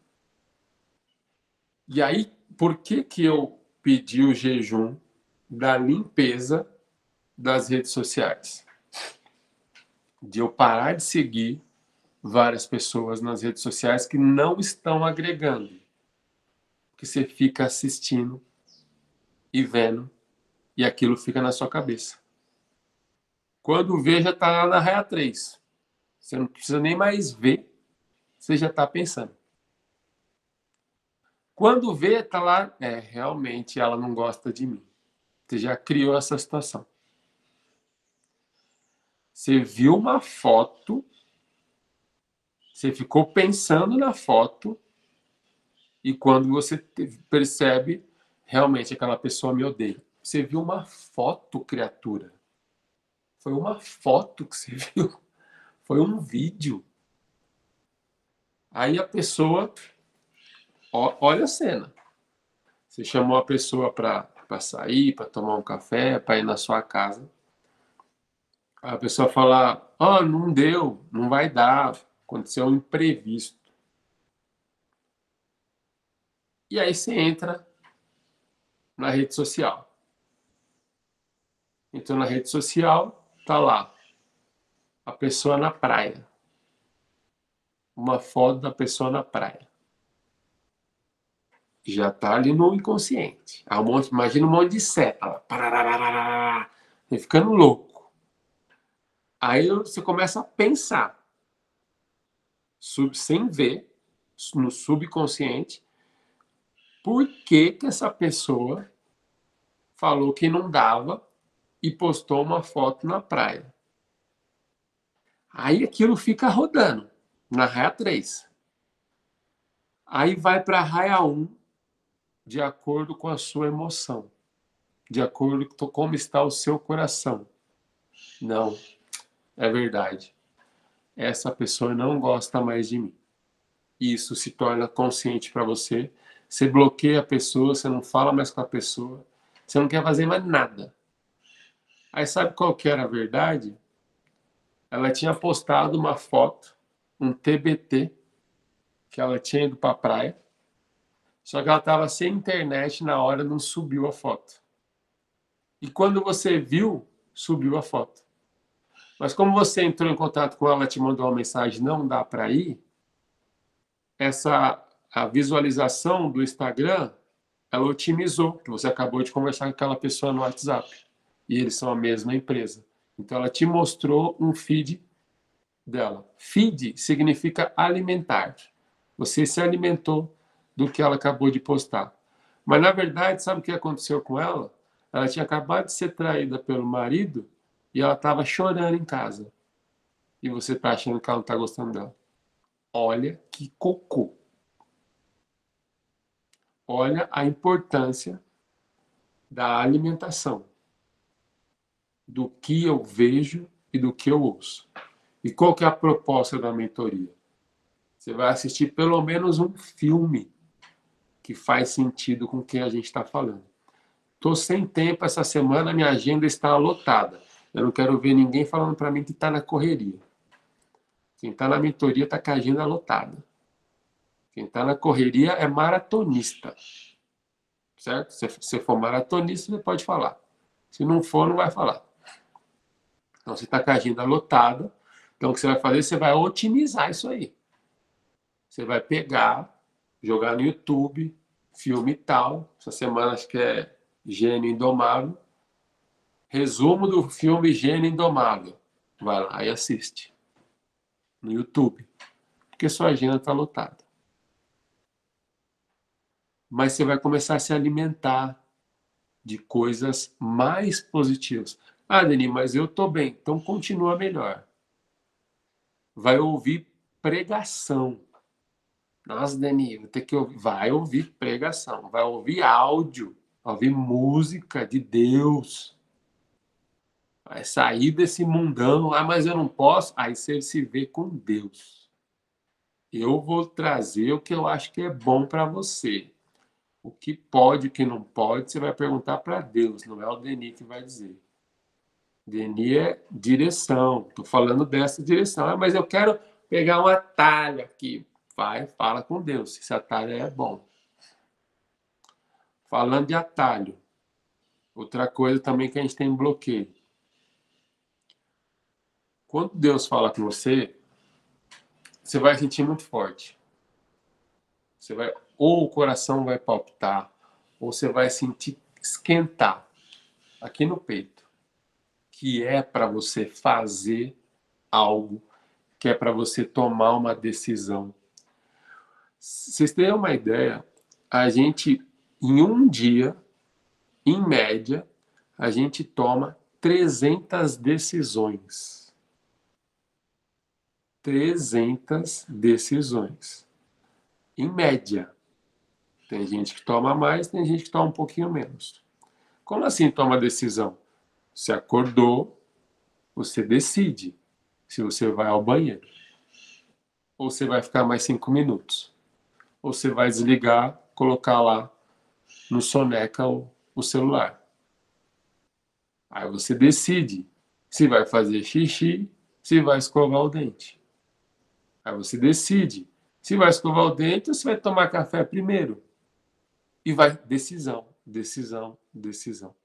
E aí, por que que eu pedi o jejum da limpeza das redes sociais? De eu parar de seguir várias pessoas nas redes sociais que não estão agregando. Porque você fica assistindo e vendo e aquilo fica na sua cabeça. Quando vê, já está lá na raia três. Você não precisa nem mais ver, você já está pensando. Quando vê, está lá, é, realmente ela não gosta de mim. Você já criou essa situação. Você viu uma foto, você ficou pensando na foto, e quando você percebe, realmente aquela pessoa me odeia. Você viu uma foto, criatura. Foi uma foto que você viu. Foi um vídeo. Aí a pessoa... Ó, olha a cena. Você chamou a pessoa para para sair, para tomar um café, para ir na sua casa. A pessoa fala, ó, oh, não deu, não vai dar, aconteceu um imprevisto. E aí você entra na rede social. Entrou na rede social, tá lá, a pessoa na praia. Uma foto da pessoa na praia. Já está ali no inconsciente. Um monte, imagina um monte de seta lá. Você ficando louco. Aí você começa a pensar. Sub, sem ver, no subconsciente, por que que essa pessoa falou que não dava e postou uma foto na praia. Aí aquilo fica rodando na raia três. Aí vai para a raia um. De acordo com a sua emoção. De acordo com como está o seu coração. Não, é verdade. Essa pessoa não gosta mais de mim. Isso se torna consciente para você. Você bloqueia a pessoa, você não fala mais com a pessoa. Você não quer fazer mais nada. Aí sabe qual que era a verdade? Ela tinha postado uma foto, um T B T, que ela tinha ido para a praia. Só que ela estava sem internet na hora, não subiu a foto. E quando você viu, subiu a foto. Mas como você entrou em contato com ela, ela te mandou uma mensagem, não dá para ir, essa, a visualização do Instagram, ela otimizou, que você acabou de conversar com aquela pessoa no WhatsApp. E eles são a mesma empresa. Então ela te mostrou um feed dela. Feed significa alimentar. Você se alimentou do que ela acabou de postar. Mas, na verdade, sabe o que aconteceu com ela? Ela tinha acabado de ser traída pelo marido e ela estava chorando em casa. E você está achando que ela não está gostando dela. Olha que cocô. Olha a importância da alimentação. Do que eu vejo e do que eu ouço. E qual que é a proposta da mentoria? Você vai assistir pelo menos um filme que faz sentido com o que a gente está falando. Estou sem tempo essa semana, minha agenda está lotada. Eu não quero ver ninguém falando para mim que está na correria. Quem está na mentoria está com a agenda lotada. Quem está na correria é maratonista. Certo? Se você for maratonista, você pode falar. Se não for, não vai falar. Então, você está com a agenda lotada. Então, o que você vai fazer? Você vai otimizar isso aí. Você vai pegar... jogar no YouTube, filme tal. Essa semana acho que é Gênio Indomável. Resumo do filme Gênio Indomável. Vai lá e assiste. No YouTube. Porque sua agenda está lotada. mas você vai começar a se alimentar de coisas mais positivas. Ah, Deni, mas eu estou bem. Então continua melhor. Vai ouvir pregação. Nossa, Deni, vou ter que ouvir. Vai ouvir pregação. Vai ouvir áudio. Vai ouvir música de Deus. Vai sair desse mundão. Ah, mas eu não posso. Aí você se vê com Deus. Eu vou trazer o que eu acho que é bom para você. O que pode, o que não pode, você vai perguntar para Deus. Não é o Deni que vai dizer. Deni é direção. Estou falando dessa direção. Ah, mas eu quero pegar um atalho aqui. Vai, fala com Deus. Esse atalho é bom. Falando de atalho. Outra coisa também que a gente tem bloqueio. Quando Deus fala com você, você vai sentir muito forte. Você vai... Ou o coração vai palpitar, ou você vai sentir esquentar aqui no peito, que é para você fazer algo, que é para você tomar uma decisão. Vocês têm uma ideia? A gente, em um dia, em média, a gente toma trezentas decisões. trezentas decisões. Em média. Tem gente que toma mais, tem gente que toma um pouquinho menos. Como assim toma decisão? Você acordou, você decide se você vai ao banheiro. Ou você vai ficar mais cinco minutos. Ou você vai desligar, colocar lá no soneca o celular. Aí você decide se vai fazer xixi, se vai escovar o dente. Aí você decide se vai escovar o dente ou se vai tomar café primeiro. E vai decisão, decisão, decisão.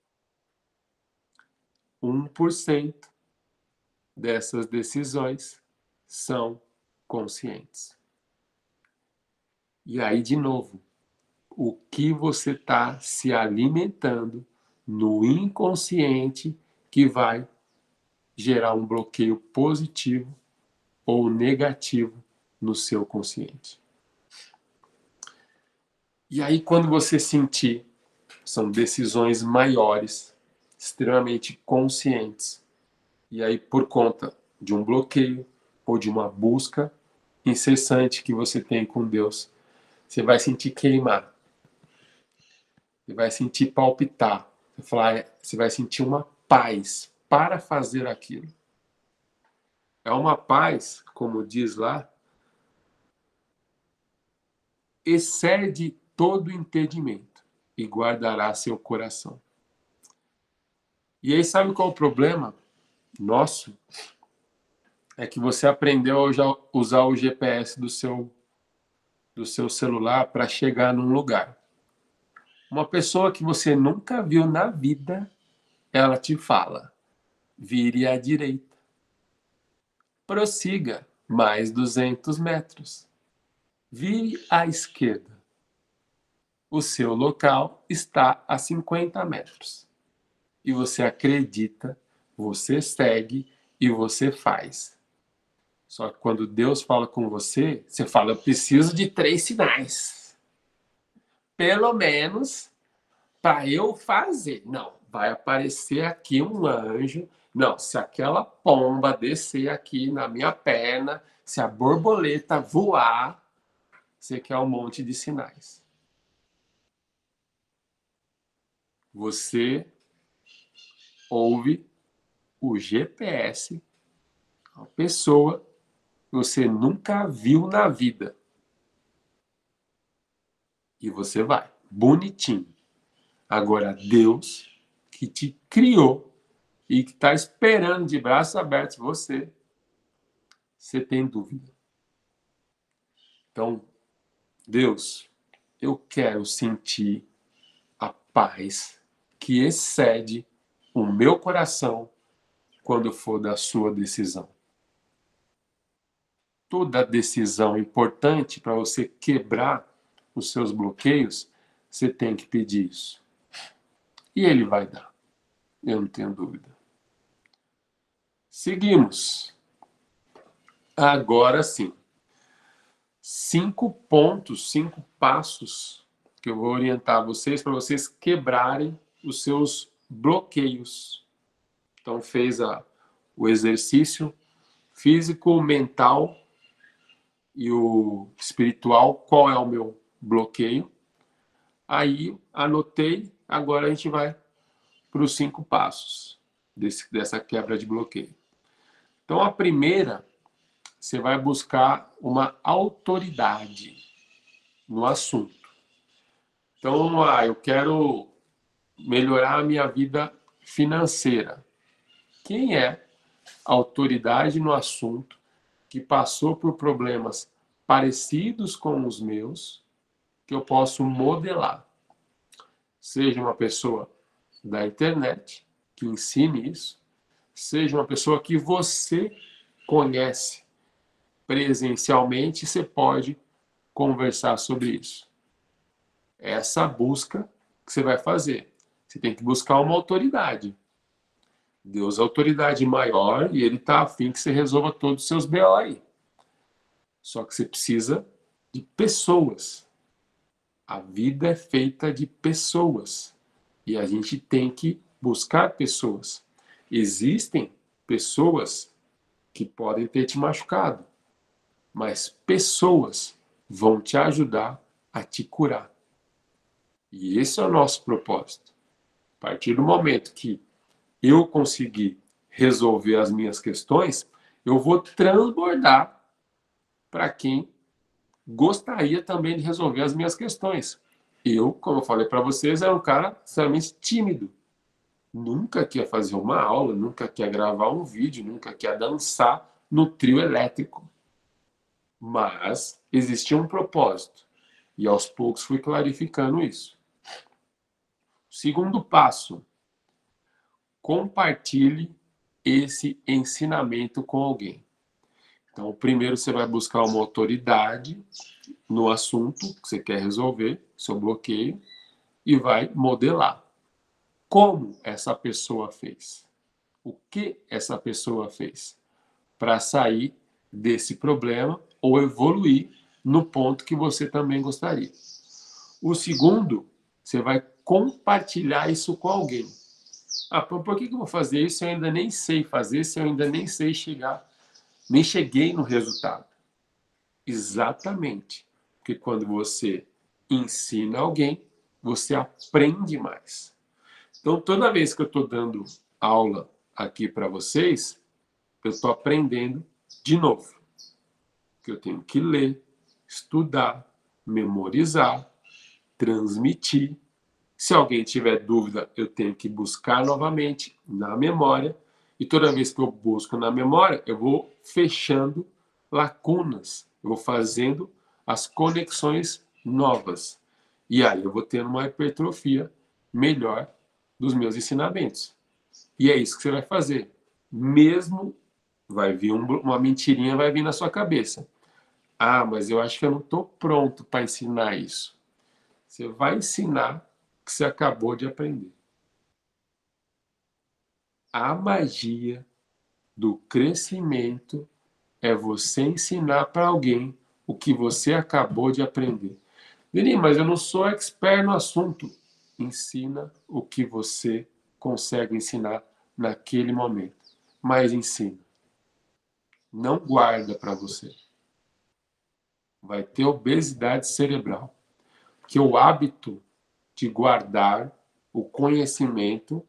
um por cento dessas decisões são conscientes. E aí, de novo, o que você está se alimentando no inconsciente que vai gerar um bloqueio positivo ou negativo no seu consciente. E aí, quando você sentir, são decisões maiores, extremamente conscientes. E aí, por conta de um bloqueio ou de uma busca incessante que você tem com Deus, você vai sentir queimar. Você vai sentir palpitar. Você vai sentir uma paz para fazer aquilo. É uma paz, como diz lá, excede todo entendimento e guardará seu coração. E aí, sabe qual é o problema nosso? É que você aprendeu a usar o G P S do seu, do seu celular para chegar num lugar. Uma pessoa que você nunca viu na vida, ela te fala, vire à direita. Prossiga mais duzentos metros. Vire à esquerda. O seu local está a cinquenta metros. E você acredita, você segue e você faz. Só que quando Deus fala com você, você fala, eu preciso de três sinais. Pelo menos para eu fazer. Não, vai aparecer aqui um anjo. Não, se aquela pomba descer aqui na minha perna, se a borboleta voar, você quer um monte de sinais. Você ouve o G P S, uma pessoa que você nunca viu na vida. E você vai, bonitinho. Agora, Deus, que te criou e que está esperando de braços abertos você, você tem dúvida. Então, Deus, eu quero sentir a paz que excede o meu coração quando for da sua decisão. Toda decisão importante para você quebrar os seus bloqueios, você tem que pedir isso. E ele vai dar. Eu não tenho dúvida. Seguimos. Agora sim. Cinco pontos, cinco passos que eu vou orientar vocês para vocês quebrarem os seus bloqueios. Então, fez a, o exercício físico, mental e o espiritual. Qual é o meu bloqueio? Aí, anotei. Agora a gente vai para os cinco passos desse, dessa quebra de bloqueio. Então, a primeira, você vai buscar uma autoridade no assunto. Então, vamos lá, eu quero melhorar a minha vida financeira. Quem é a autoridade no assunto que passou por problemas parecidos com os meus que eu posso modelar? Seja uma pessoa da internet que ensine isso, seja uma pessoa que você conhece presencialmente, você pode conversar sobre isso. Essa busca que você vai fazer. Você tem que buscar uma autoridade. Deus é autoridade maior e ele está a fim que você resolva todos os seus B O aí. Só que você precisa de pessoas. A vida é feita de pessoas. E a gente tem que buscar pessoas. Existem pessoas que podem ter te machucado, mas pessoas vão te ajudar a te curar. E esse é o nosso propósito. A partir do momento que eu conseguir resolver as minhas questões, eu vou transbordar para quem gostaria também de resolver as minhas questões. Eu, como eu falei para vocês, era um cara extremamente tímido. Nunca quer fazer uma aula, nunca quer gravar um vídeo, nunca quer dançar no trio elétrico. Mas existia um propósito. E aos poucos fui clarificando isso. Segundo passo. Compartilhe esse ensinamento com alguém. Então, primeiro você vai buscar uma autoridade no assunto que você quer resolver, seu bloqueio, e vai modelar. Como essa pessoa fez? O que essa pessoa fez para sair desse problema ou evoluir no ponto que você também gostaria? O segundo, você vai compartilhar isso com alguém. Ah, por que eu vou fazer isso se eu ainda nem sei fazer, se eu ainda nem sei chegar, nem cheguei no resultado? Exatamente. Porque quando você ensina alguém, você aprende mais. Então, toda vez que eu estou dando aula aqui para vocês, eu estou aprendendo de novo. Que eu tenho que ler, estudar, memorizar, transmitir. Se alguém tiver dúvida, eu tenho que buscar novamente na memória. E toda vez que eu busco na memória, eu vou fechando lacunas. Eu vou fazendo as conexões novas. E aí eu vou tendo uma hipertrofia melhor dos meus ensinamentos. E é isso que você vai fazer. Mesmo vai vir um, uma mentirinha, vai vir na sua cabeça. Ah, mas eu acho que eu não estou pronto para ensinar isso. Você vai ensinar que você acabou de aprender. A magia do crescimento é você ensinar para alguém o que você acabou de aprender. Deni, mas eu não sou expert no assunto. Ensina o que você consegue ensinar naquele momento. Mas ensina. Não guarda para você. Vai ter obesidade cerebral. Porque o hábito de guardar o conhecimento,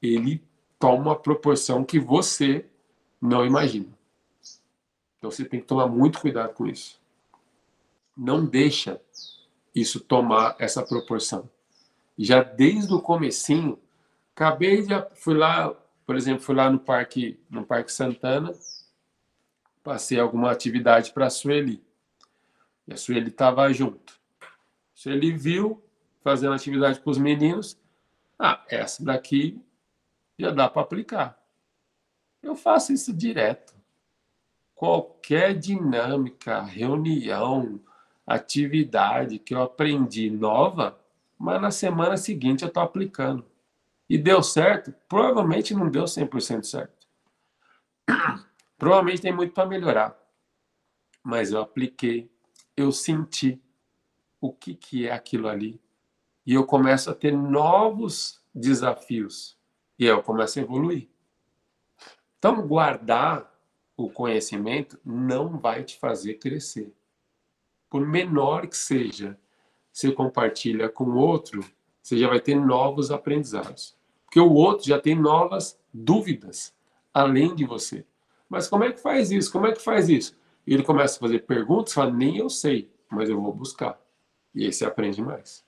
ele toma uma proporção que você não imagina. Então você tem que tomar muito cuidado com isso. Não deixa isso tomar essa proporção. Já desde o comecinho, acabei de fui lá, por exemplo, fui lá no Parque, no Parque Santana, passei alguma atividade para a Sueli. E a Sueli estava junto. A Sueli viu fazendo atividade com os meninos, ah, essa daqui já dá para aplicar. Eu faço isso direto. Qualquer dinâmica, reunião, atividade que eu aprendi nova, mas na semana seguinte eu estou aplicando. E deu certo? Provavelmente não deu cem por cento certo. Provavelmente tem muito para melhorar. Mas eu apliquei, eu senti o que, que é aquilo ali. E eu começo a ter novos desafios. E eu começo a evoluir. Então, guardar o conhecimento não vai te fazer crescer. Por menor que seja, você compartilha com o outro, você já vai ter novos aprendizados. Porque o outro já tem novas dúvidas, além de você. Mas como é que faz isso? Como é que faz isso? E ele começa a fazer perguntas, fala, nem eu sei, mas eu vou buscar. E aí você aprende mais.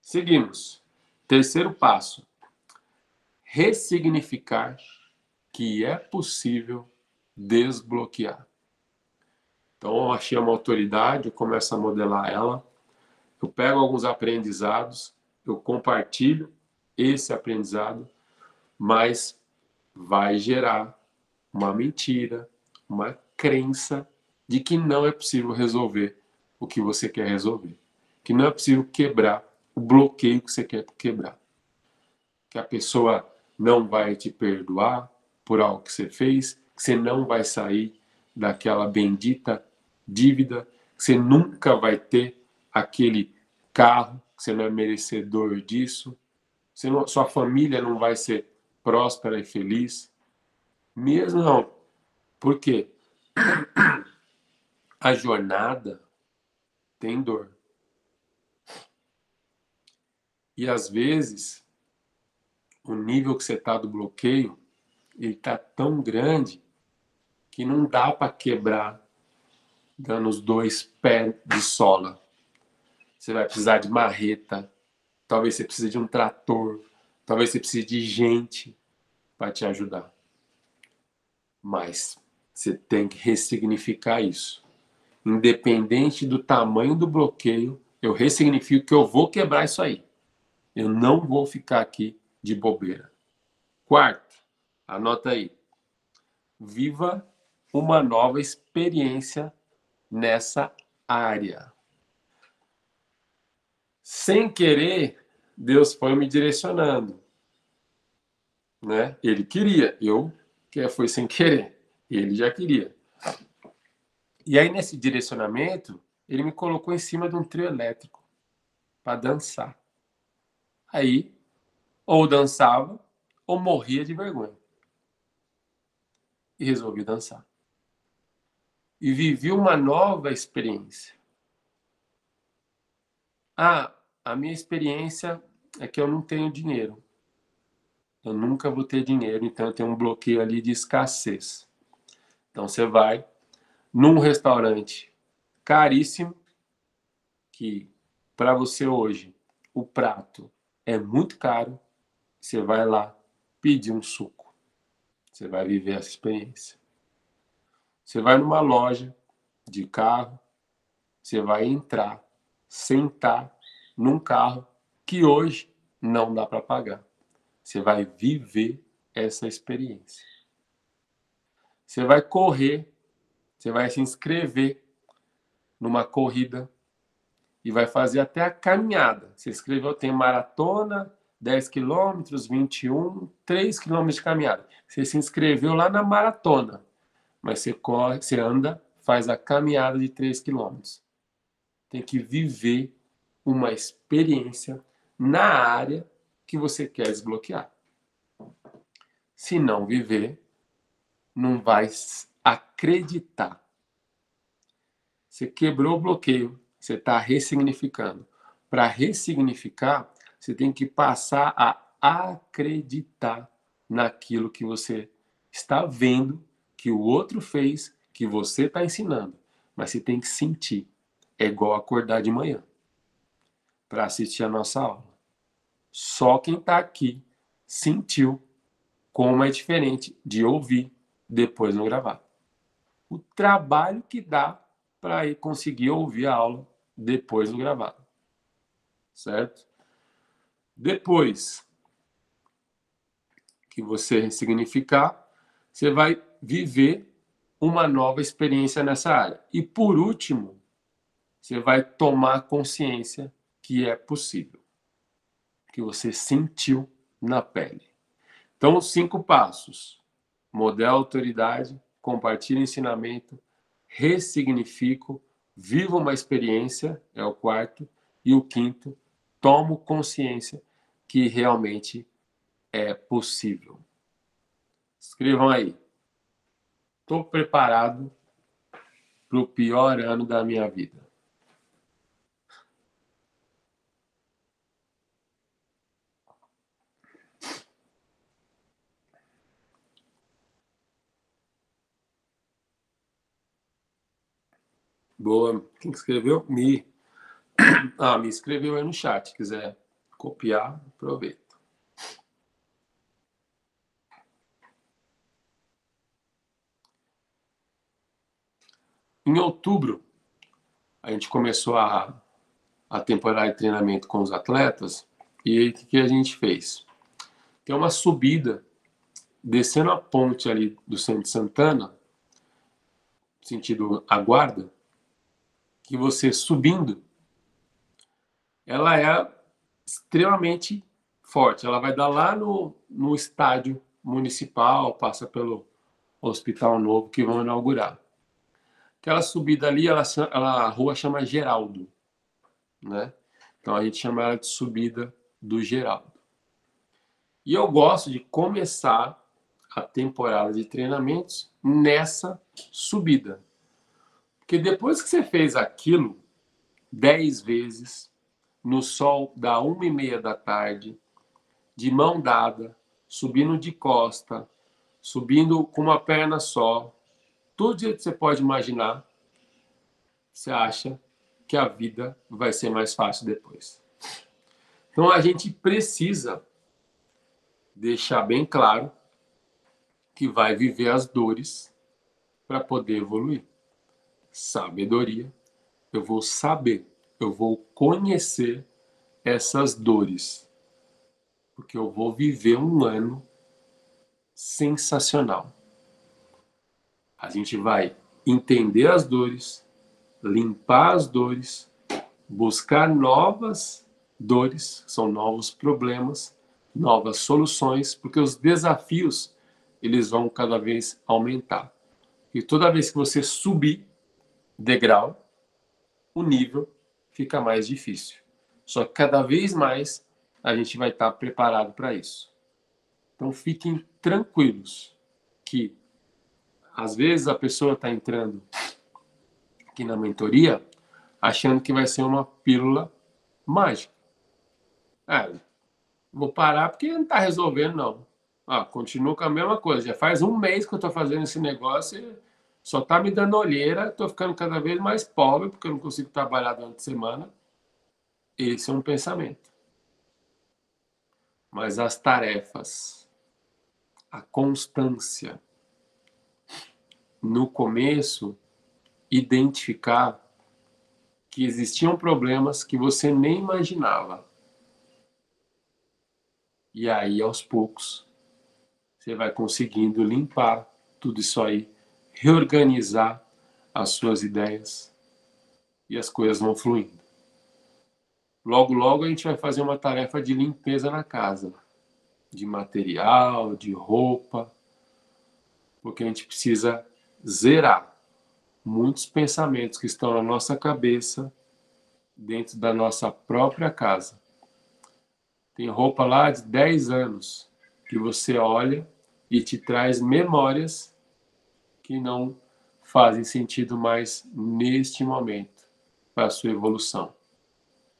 Seguimos. Terceiro passo. Ressignificar que é possível desbloquear. Então, eu achei uma autoridade, eu começo a modelar ela, eu pego alguns aprendizados, eu compartilho esse aprendizado, mas vai gerar uma mentira, uma crença de que não é possível resolver o que você quer resolver, que não é possível quebrar o bloqueio que você quer quebrar, que a pessoa não vai te perdoar por algo que você fez, que você não vai sair daquela bendita dívida, que você nunca vai ter aquele carro, que você não é merecedor disso, você não, sua família não vai ser próspera e feliz. Mesmo não. Por quê? A jornada tem dor. E às vezes, o nível que você está do bloqueio, ele está tão grande que não dá para quebrar dando os dois pés de sola. Você vai precisar de marreta, talvez você precise de um trator, talvez você precise de gente para te ajudar. Mas você tem que ressignificar isso. Independente do tamanho do bloqueio, eu ressignifico que eu vou quebrar isso aí. Eu não vou ficar aqui de bobeira. Quarto, anota aí. Viva uma nova experiência nessa área. Sem querer, Deus foi me direcionando. Né? Ele queria, eu... que foi sem querer, ele já queria. E aí, nesse direcionamento, ele me colocou em cima de um trio elétrico para dançar. Aí, ou dançava, ou morria de vergonha. E resolvi dançar. E vivi uma nova experiência. Ah, a minha experiência é que eu não tenho dinheiro. Eu nunca vou ter dinheiro, então eu tenho um bloqueio ali de escassez. Então você vai num restaurante caríssimo, que para você hoje o prato é muito caro, você vai lá pedir um suco. Você vai viver essa experiência. Você vai numa loja de carro, você vai entrar, sentar num carro que hoje não dá para pagar. Você vai viver essa experiência. Você vai correr, você vai se inscrever numa corrida e vai fazer até a caminhada. Você escreveu, tem maratona, dez quilômetros, vinte e um, três quilômetros de caminhada. Você se inscreveu lá na maratona, mas você corre, você anda, faz a caminhada de três quilômetros. Tem que viver uma experiência na área que você quer desbloquear. Se não viver, não vai acreditar. Você quebrou o bloqueio, você está ressignificando. Para ressignificar, você tem que passar a acreditar naquilo que você está vendo, que o outro fez, que você está ensinando. Mas você tem que sentir. É igual acordar de manhã para assistir a nossa aula. Só quem está aqui sentiu como é diferente de ouvir depois não gravar. O trabalho que dá para conseguir ouvir a aula depois do gravar. Certo? Depois que você ressignificar, você vai viver uma nova experiência nessa área. E por último, você vai tomar consciência que é possível, que você sentiu na pele. Então, os cinco passos. Modelo autoridade, compartilho ensinamento, ressignifico, vivo uma experiência, é o quarto, e o quinto, tomo consciência que realmente é possível. Escrevam aí. Estou preparado para o pior ano da minha vida. Boa. Quem escreveu? Me. Ah, me escreveu aí no chat. Se quiser copiar, aproveita. Em outubro, a gente começou a, a temporada de treinamento com os atletas. E aí, o que, que a gente fez? Tem uma subida, descendo a ponte ali do Centro de Santana, sentido Aguarda, que você subindo, ela é extremamente forte. Ela vai dar lá no, no estádio municipal, passa pelo hospital novo que vão inaugurar. Aquela subida ali, ela, ela, a rua chama Geraldo, né? Então a gente chama ela de subida do Geraldo. E eu gosto de começar a temporada de treinamentos nessa subida. Porque depois que você fez aquilo dez vezes, no sol da uma e meia da tarde, de mão dada, subindo de costa, subindo com uma perna só, todo jeito que você pode imaginar, você acha que a vida vai ser mais fácil depois. Então a gente precisa deixar bem claro que vai viver as dores para poder evoluir. Sabedoria, eu vou saber, eu vou conhecer essas dores, porque eu vou viver um ano sensacional. A gente vai entender as dores, limpar as dores, buscar novas dores, são novos problemas, novas soluções, porque os desafios, eles vão cada vez aumentar. E toda vez que você subir degrau, o nível fica mais difícil. Só que cada vez mais a gente vai estar preparado para isso. Então fiquem tranquilos que às vezes a pessoa está entrando aqui na mentoria achando que vai ser uma pílula mágica. Ah, vou parar porque não está resolvendo não. Ah, continuo com a mesma coisa. Já faz um mês que eu estou fazendo esse negócio e só tá me dando olheira, tô ficando cada vez mais pobre, porque eu não consigo trabalhar durante a semana. Esse é um pensamento. Mas as tarefas, a constância, no começo, identificar que existiam problemas que você nem imaginava. E aí, aos poucos, você vai conseguindo limpar tudo isso aí, reorganizar as suas ideias e as coisas vão fluindo. Logo, logo a gente vai fazer uma tarefa de limpeza na casa, de material, de roupa, porque a gente precisa zerar muitos pensamentos que estão na nossa cabeça, dentro da nossa própria casa. Tem roupa lá de dez anos que você olha e te traz memórias que não fazem sentido mais neste momento para a sua evolução.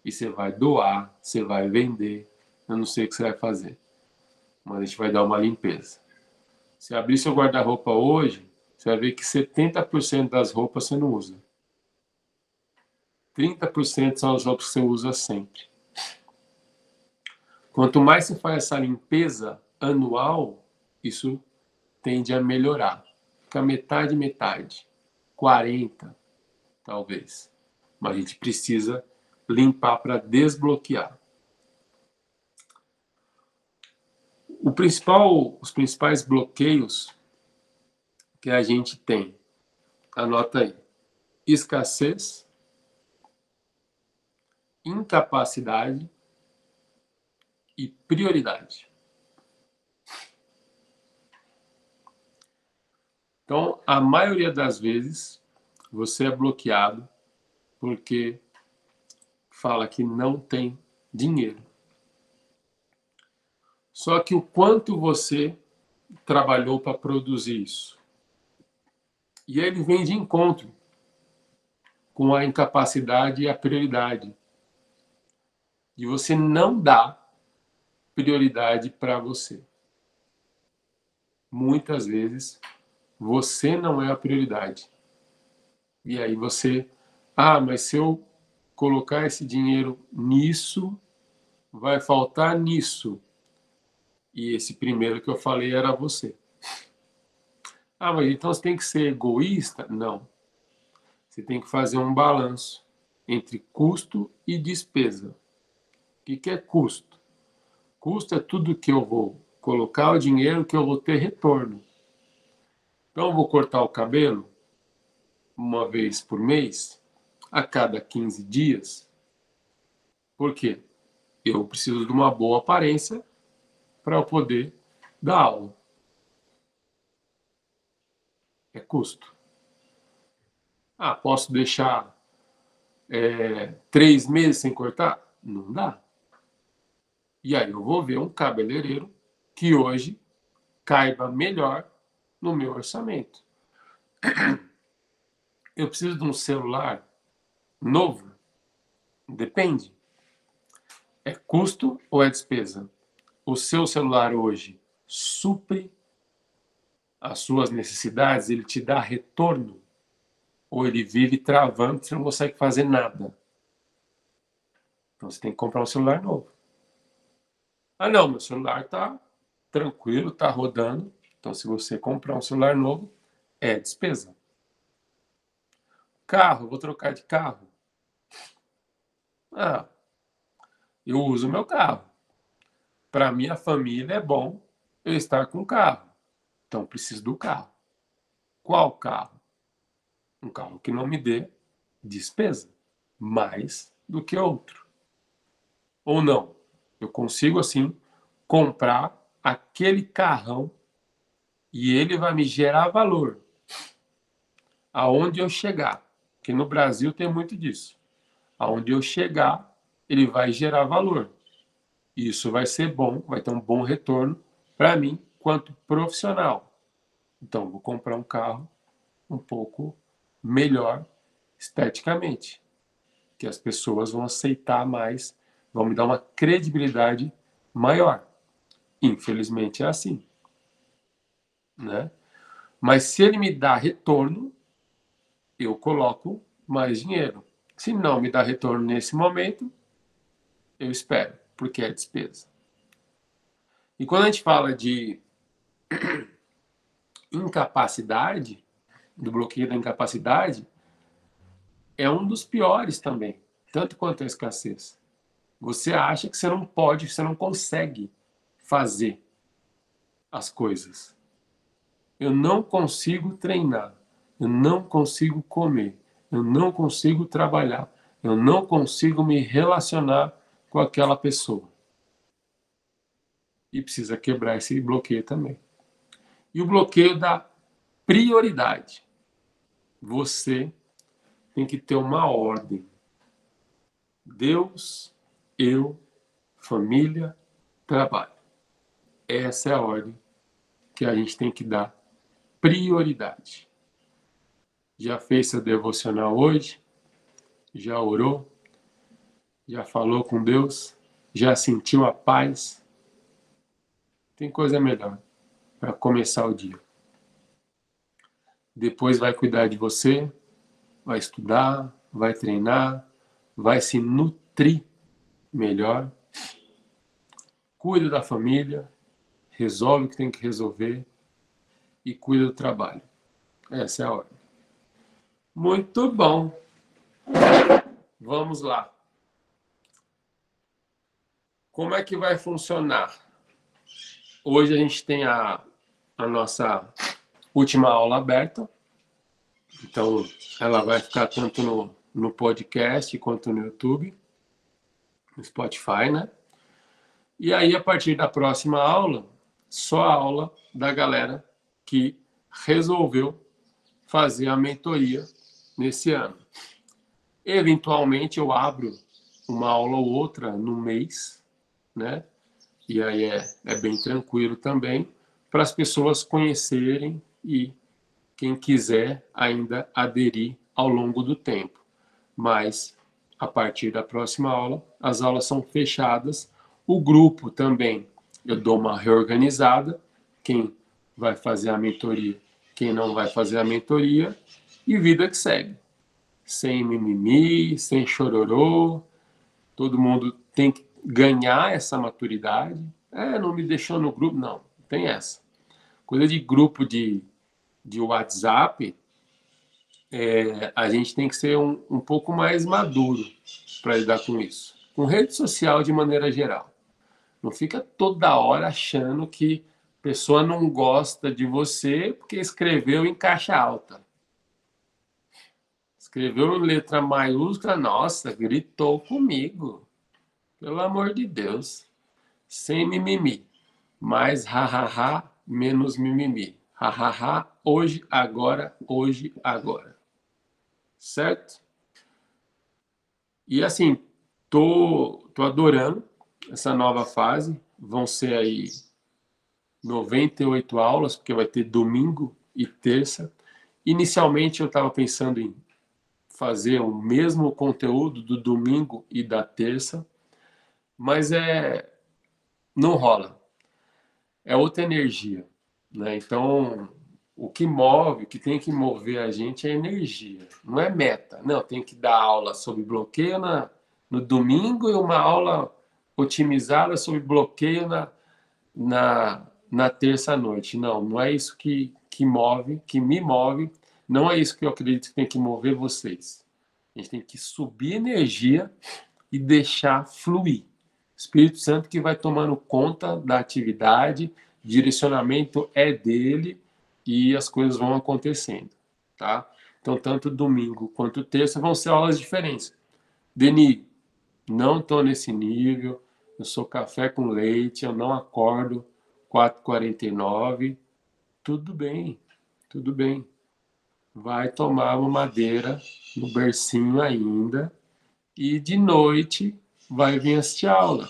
E você vai doar, você vai vender, eu não sei o que você vai fazer, mas a gente vai dar uma limpeza. Se abrir seu guarda-roupa hoje, você vai ver que setenta por cento das roupas você não usa. trinta por cento são as roupas que você usa sempre. Quanto mais você faz essa limpeza anual, isso tende a melhorar. Metade, metade, quarenta talvez, mas a gente precisa limpar para desbloquear. O principal, os principais bloqueios que a gente tem, anota aí: escassez, incapacidade e prioridade. Então, a maioria das vezes, você é bloqueado porque fala que não tem dinheiro. Só que o quanto você trabalhou para produzir isso. E ele vem de encontro com a incapacidade e a prioridade. E você não dá prioridade para você. Muitas vezes, você não é a prioridade. E aí você... Ah, mas se eu colocar esse dinheiro nisso, vai faltar nisso. E esse primeiro que eu falei era você. Ah, mas então você tem que ser egoísta? Não. Você tem que fazer um balanço entre custo e despesa. O que é custo? Custo é tudo que eu vou colocar o dinheiro que eu vou ter retorno. Então eu vou cortar o cabelo uma vez por mês, a cada quinze dias. Por quê? Eu preciso de uma boa aparência para eu poder dar aula. É custo. Ah, posso deixar é, três meses sem cortar? Não dá. E aí eu vou ver um cabeleireiro que hoje caiba melhor no meu orçamento. Eu preciso de um celular novo? Depende. É custo ou é despesa? O seu celular hoje supre as suas necessidades? Ele te dá retorno? Ou ele vive travando, você não consegue fazer nada? Então você tem que comprar um celular novo. Ah não, meu celular está tranquilo, está rodando. Então se você comprar um celular novo, é despesa. Carro, vou trocar de carro. Ah, eu uso meu carro. Para minha família é bom eu estar com carro. Então preciso do carro. Qual carro? Um carro que não me dê despesa mais do que outro. Ou não, eu consigo assim comprar aquele carrão e ele vai me gerar valor aonde eu chegar. Porque no Brasil tem muito disso. Aonde eu chegar, ele vai gerar valor. Isso vai ser bom, vai ter um bom retorno para mim, quanto profissional. Então, vou comprar um carro um pouco melhor esteticamente, que as pessoas vão aceitar mais, vão me dar uma credibilidade maior. Infelizmente é assim, né? Mas se ele me dá retorno, eu coloco mais dinheiro. Se não me dá retorno nesse momento, eu espero, porque é despesa. E quando a gente fala de incapacidade, do bloqueio da incapacidade, é um dos piores também, tanto quanto a escassez. Você acha que você não pode, você não consegue fazer as coisas. Eu não consigo treinar, eu não consigo comer, eu não consigo trabalhar, eu não consigo me relacionar com aquela pessoa. E precisa quebrar esse bloqueio também. E o bloqueio da prioridade. Você tem que ter uma ordem. Deus, eu, família, trabalho. Essa é a ordem que a gente tem que dar prioridade. Já fez seu devocional hoje? Já orou? Já falou com Deus? Já sentiu a paz? Tem coisa melhor para começar o dia. Depois vai cuidar de você, vai estudar, vai treinar, vai se nutrir melhor. Cuida da família, resolve o que tem que resolver e cuida do trabalho. Essa é a ordem. Muito bom. Vamos lá. Como é que vai funcionar? Hoje a gente tem a, a nossa última aula aberta. Então, ela vai ficar tanto no, no podcast quanto no YouTube, no Spotify, né? E aí, a partir da próxima aula, só a aula da galera que resolveu fazer a mentoria nesse ano. Eventualmente, eu abro uma aula ou outra no mês, né? E aí é, é bem tranquilo também, para as pessoas conhecerem e quem quiser ainda aderir ao longo do tempo. Mas, a partir da próxima aula, as aulas são fechadas. O grupo também, eu dou uma reorganizada. Quem vai fazer a mentoria, quem não vai fazer a mentoria. E vida que segue. Sem mimimi, sem chororô. Todo mundo tem que ganhar essa maturidade. É, não me deixou no grupo. Não, tem essa. Coisa de grupo de, de WhatsApp... É, a gente tem que ser um, um pouco mais maduro para lidar com isso. Com rede social de maneira geral. Não fica toda hora achando que a pessoa não gosta de você porque escreveu em caixa alta. Escreveu em letra maiúscula, nossa, gritou comigo. Pelo amor de Deus. Sem mimimi. Mais hahaha, menos mimimi. Hahaha, hoje, agora, hoje, agora. Certo? E assim, tô, tô adorando essa nova fase. Vão ser aí noventa e oito aulas, porque vai ter domingo e terça. Inicialmente eu estava pensando em fazer o mesmo conteúdo do domingo e da terça, mas é, não rola. É outra energia, né? Então... O que move, o que tem que mover a gente é energia, não é meta. Não, tem que dar aula sobre bloqueio na, no domingo e uma aula otimizada sobre bloqueio na, na, na terça-noite. Não, não é isso que, que move, que me move. Não é isso que eu acredito que tem que mover vocês. A gente tem que subir energia e deixar fluir. Espírito Santo que vai tomando conta da atividade, direcionamento é dele. E as coisas vão acontecendo, tá? Então, tanto domingo quanto terça vão ser aulas diferentes. Deni, não estou nesse nível, eu sou café com leite, eu não acordo quatro e quarenta e nove. Tudo bem, tudo bem. Vai tomar uma madeira no bercinho ainda e de noite vai vir assistir a aula.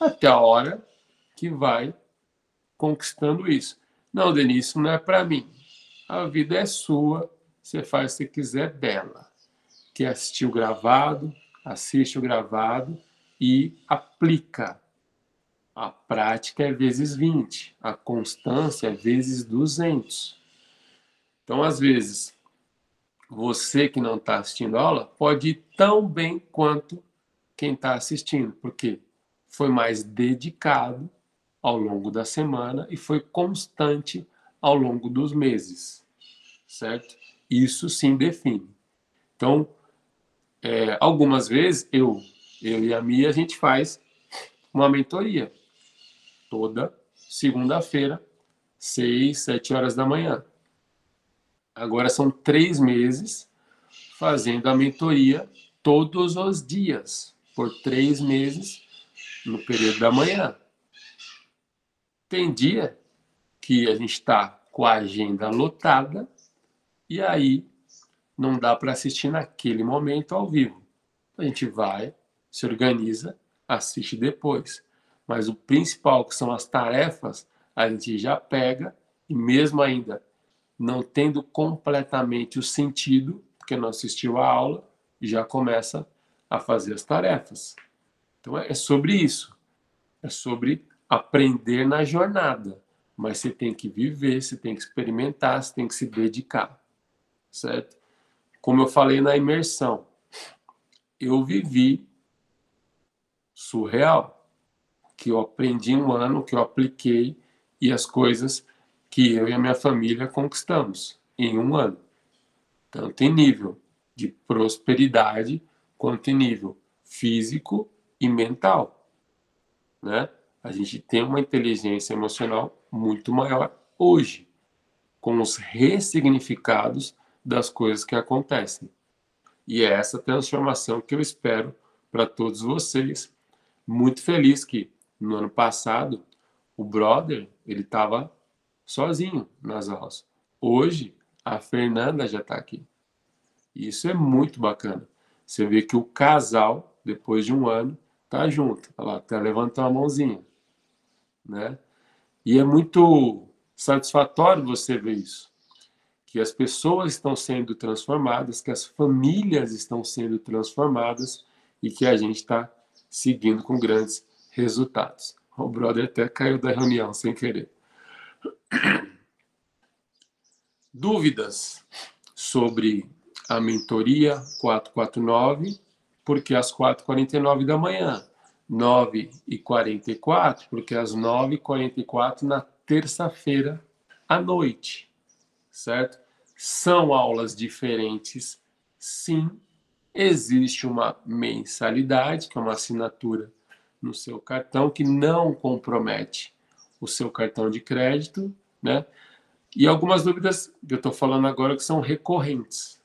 Até a hora que vai conquistando isso. Não, Deni, isso não é para mim. A vida é sua, você faz o que quiser dela. Quer assistir o gravado, assiste o gravado e aplica. A prática é vezes vinte, a constância é vezes duzentos. Então, às vezes, você que não está assistindo a aula pode ir tão bem quanto quem está assistindo, porque foi mais dedicado ao longo da semana e foi constante ao longo dos meses, certo? Isso sim define. Então, é, algumas vezes, eu, eu e a Mia, a gente faz uma mentoria toda segunda-feira, seis, sete horas da manhã. Agora são três meses fazendo a mentoria todos os dias, por três meses no período da manhã. Tem dia que a gente está com a agenda lotada e aí não dá para assistir naquele momento ao vivo. A gente vai, se organiza, assiste depois. Mas o principal, que são as tarefas, a gente já pega e mesmo ainda não tendo completamente o sentido, porque não assistiu a aula, já começa a fazer as tarefas. Então é sobre isso. É sobre... aprender na jornada, mas você tem que viver, você tem que experimentar, você tem que se dedicar, certo? Como eu falei na imersão, eu vivi surreal, que eu aprendi um ano, que eu apliquei, e as coisas que eu e a minha família conquistamos em um ano, tanto em nível de prosperidade, quanto em nível físico e mental, né? A gente tem uma inteligência emocional muito maior hoje, com os ressignificados das coisas que acontecem. E é essa transformação que eu espero para todos vocês. Muito feliz que, no ano passado, o brother ele estava sozinho nas aulas. Hoje, a Fernanda já está aqui. E isso é muito bacana. Você vê que o casal depois de um ano, tá junto. Olha lá, até levantou a mãozinha, né? E é muito satisfatório você ver isso. Que as pessoas estão sendo transformadas, que as famílias estão sendo transformadas e que a gente está seguindo com grandes resultados. O brother até caiu da reunião sem querer. Dúvidas sobre a mentoria quatro quatro nove, porque às quatro e quarenta e nove da manhã, nove e quarenta e quatro, porque às nove e quarenta e quatro na terça-feira à noite, certo? São aulas diferentes, sim. Existe uma mensalidade, que é uma assinatura no seu cartão, que não compromete o seu cartão de crédito, né? E algumas dúvidas que eu estou falando agora que são recorrentes.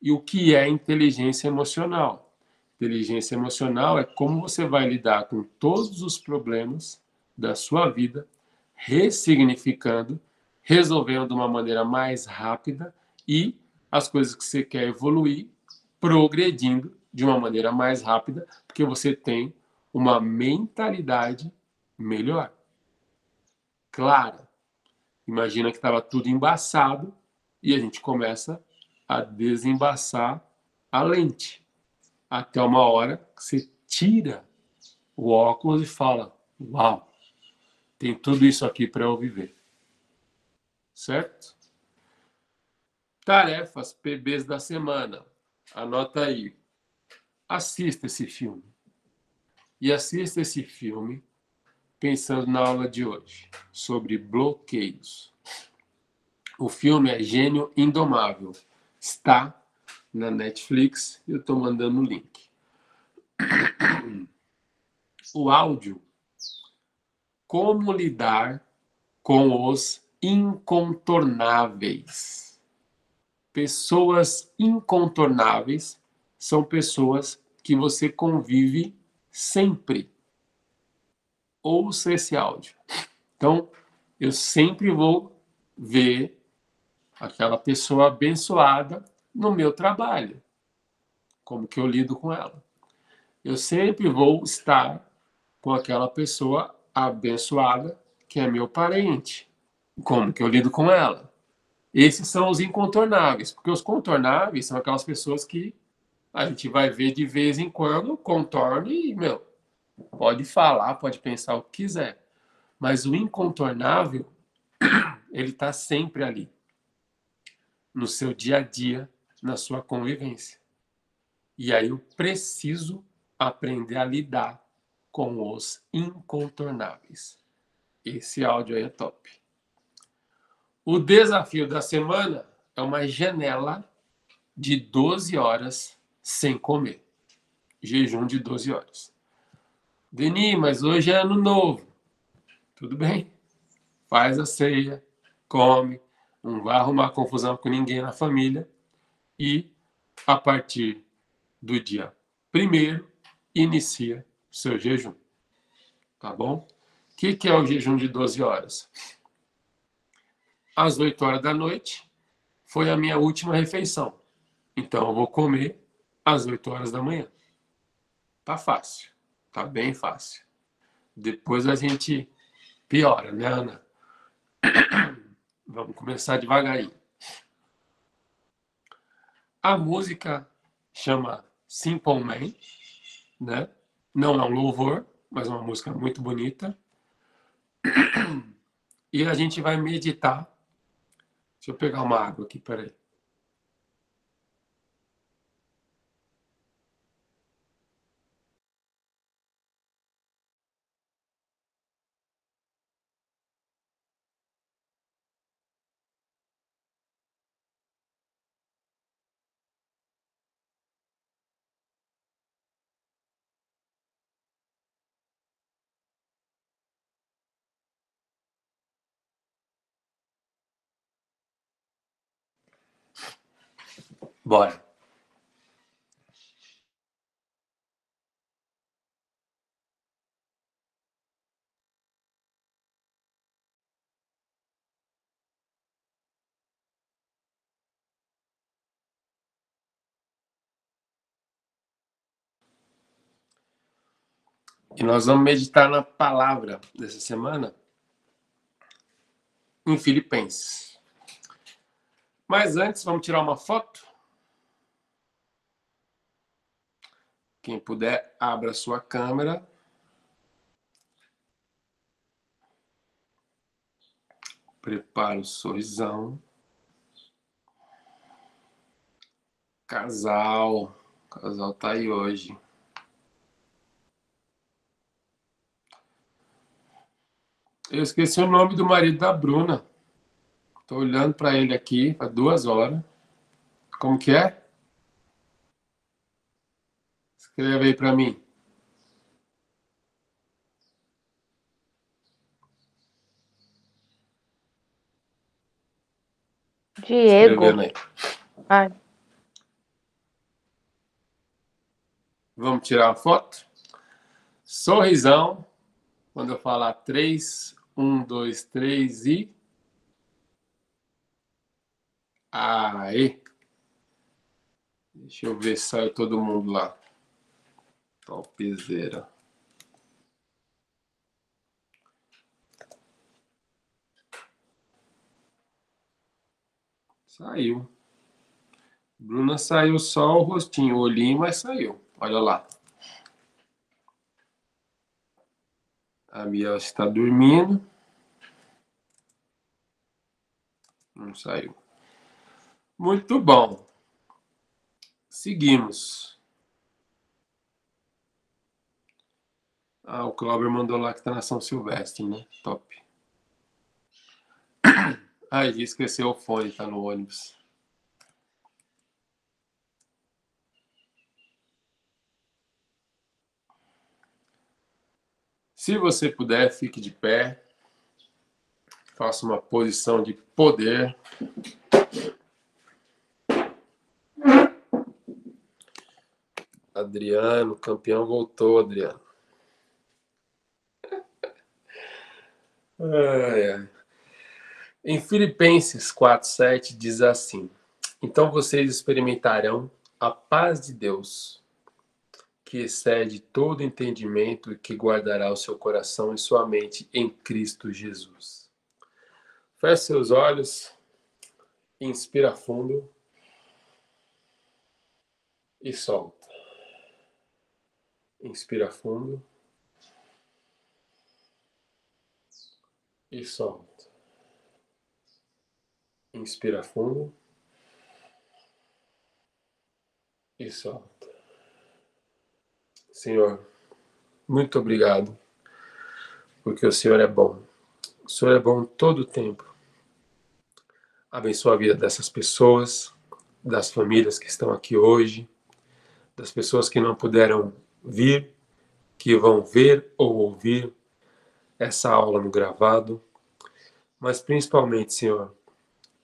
E o que é inteligência emocional? Inteligência emocional é como você vai lidar com todos os problemas da sua vida, ressignificando, resolvendo de uma maneira mais rápida e as coisas que você quer evoluir, progredindo de uma maneira mais rápida, porque você tem uma mentalidade melhor, clara. Imagina que estava tudo embaçado e a gente começa a desembaçar a lente. Até uma hora que você tira o óculos e fala, uau, tem tudo isso aqui para eu viver. Certo? Tarefas, P Bs da semana. Anota aí. Assista esse filme. E assista esse filme pensando na aula de hoje, sobre bloqueios. O filme é Gênio Indomável. Está na Netflix. Eu estou mandando o link. O áudio. Como lidar com os incontornáveis. Pessoas incontornáveis são pessoas que você convive sempre. Ouça esse áudio. Então, eu sempre vou ver aquela pessoa abençoada no meu trabalho. Como que eu lido com ela? Eu sempre vou estar com aquela pessoa abençoada que é meu parente. Como que eu lido com ela? Esses são os incontornáveis, porque os contornáveis são aquelas pessoas que a gente vai ver de vez em quando, contorna e, meu, pode falar, pode pensar o que quiser, mas o incontornável, ele está sempre ali, no seu dia a dia, na sua convivência. E aí eu preciso aprender a lidar com os incontornáveis. Esse áudio aí é top. O desafio da semana é uma janela de doze horas sem comer. Jejum de doze horas. Deni, mas hoje é ano novo. Tudo bem. Faz a ceia, come, não vai arrumar confusão com ninguém na família. E a partir do dia primeiro, inicia o seu jejum. Tá bom? O que, que é o jejum de doze horas? Às oito horas da noite foi a minha última refeição. Então eu vou comer às oito horas da manhã. Tá fácil. Tá bem fácil. Depois a gente piora, né, Ana? Vamos começar devagarinho. A música chama Simple Man, né? Não é um louvor, mas é uma música muito bonita. E a gente vai meditar. Deixa eu pegar uma água aqui, peraí. Bora. E nós vamos meditar na palavra dessa semana em Filipenses. Mas antes, vamos tirar uma foto? Quem puder, abra sua câmera. Prepara o sorrisão. Casal. O casal tá aí hoje. Eu esqueci o nome do marido da Bruna. Tô olhando para ele aqui há duas horas. Como que é? Escreve aí para mim. Diego. Aí. Ai. Vamos tirar a foto? Sorrisão. Quando eu falar três, um, dois, três e... Aê! Deixa eu ver se saiu todo mundo lá. Topzera. Saiu. Bruna saiu só o rostinho, o olhinho, mas saiu. Olha lá. A Mia está dormindo. Não saiu. Muito bom. Seguimos. Ah, o Cláudio mandou lá que está na São Silvestre, né? Top. Ai, esqueceu o fone, tá no ônibus. Se você puder, fique de pé. Faça uma posição de poder. Adriano, o campeão voltou, Adriano. Ai, ai. Em Filipenses quatro, sete diz assim: então vocês experimentarão a paz de Deus, que excede todo entendimento e que guardará o seu coração e sua mente em Cristo Jesus. Feche seus olhos, inspira fundo e solta. Inspira fundo e solta. Inspira fundo e solta. Senhor, muito obrigado, porque o Senhor é bom. O Senhor é bom todo o tempo. Abençoa a vida dessas pessoas, das famílias que estão aqui hoje, das pessoas que não puderam vir, que vão ver ou ouvir essa aula no gravado. Mas principalmente, Senhor,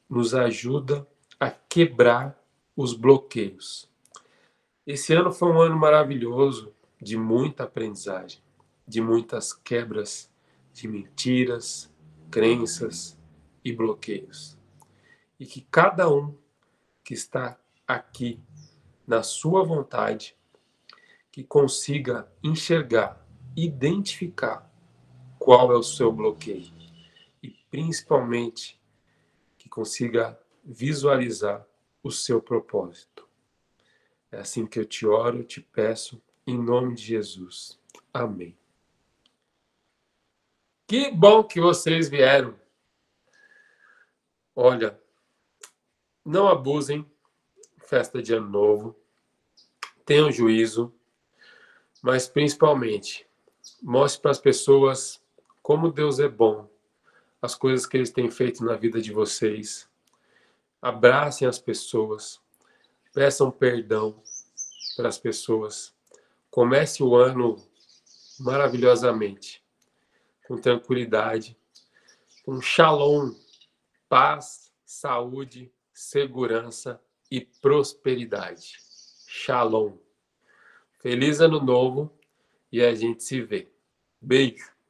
nos ajuda a quebrar os bloqueios. Esse ano foi um ano maravilhoso, de muita aprendizagem, de muitas quebras de mentiras, crenças e bloqueios. E que cada um que está aqui na sua vontade, que consiga enxergar, identificar qual é o seu bloqueio. E principalmente que consiga visualizar o seu propósito. É assim que eu te oro, te peço, em nome de Jesus. Amém. Que bom que vocês vieram. Olha, não abusem, festa de ano novo, tenham juízo, mas principalmente, mostre para as pessoas como Deus é bom, as coisas que Ele tem feito na vida de vocês, abracem as pessoas, peçam perdão para as pessoas, comece o ano maravilhosamente, com tranquilidade, com shalom, paz, saúde, segurança e prosperidade. Shalom. Feliz ano novo e a gente se vê. Beijo.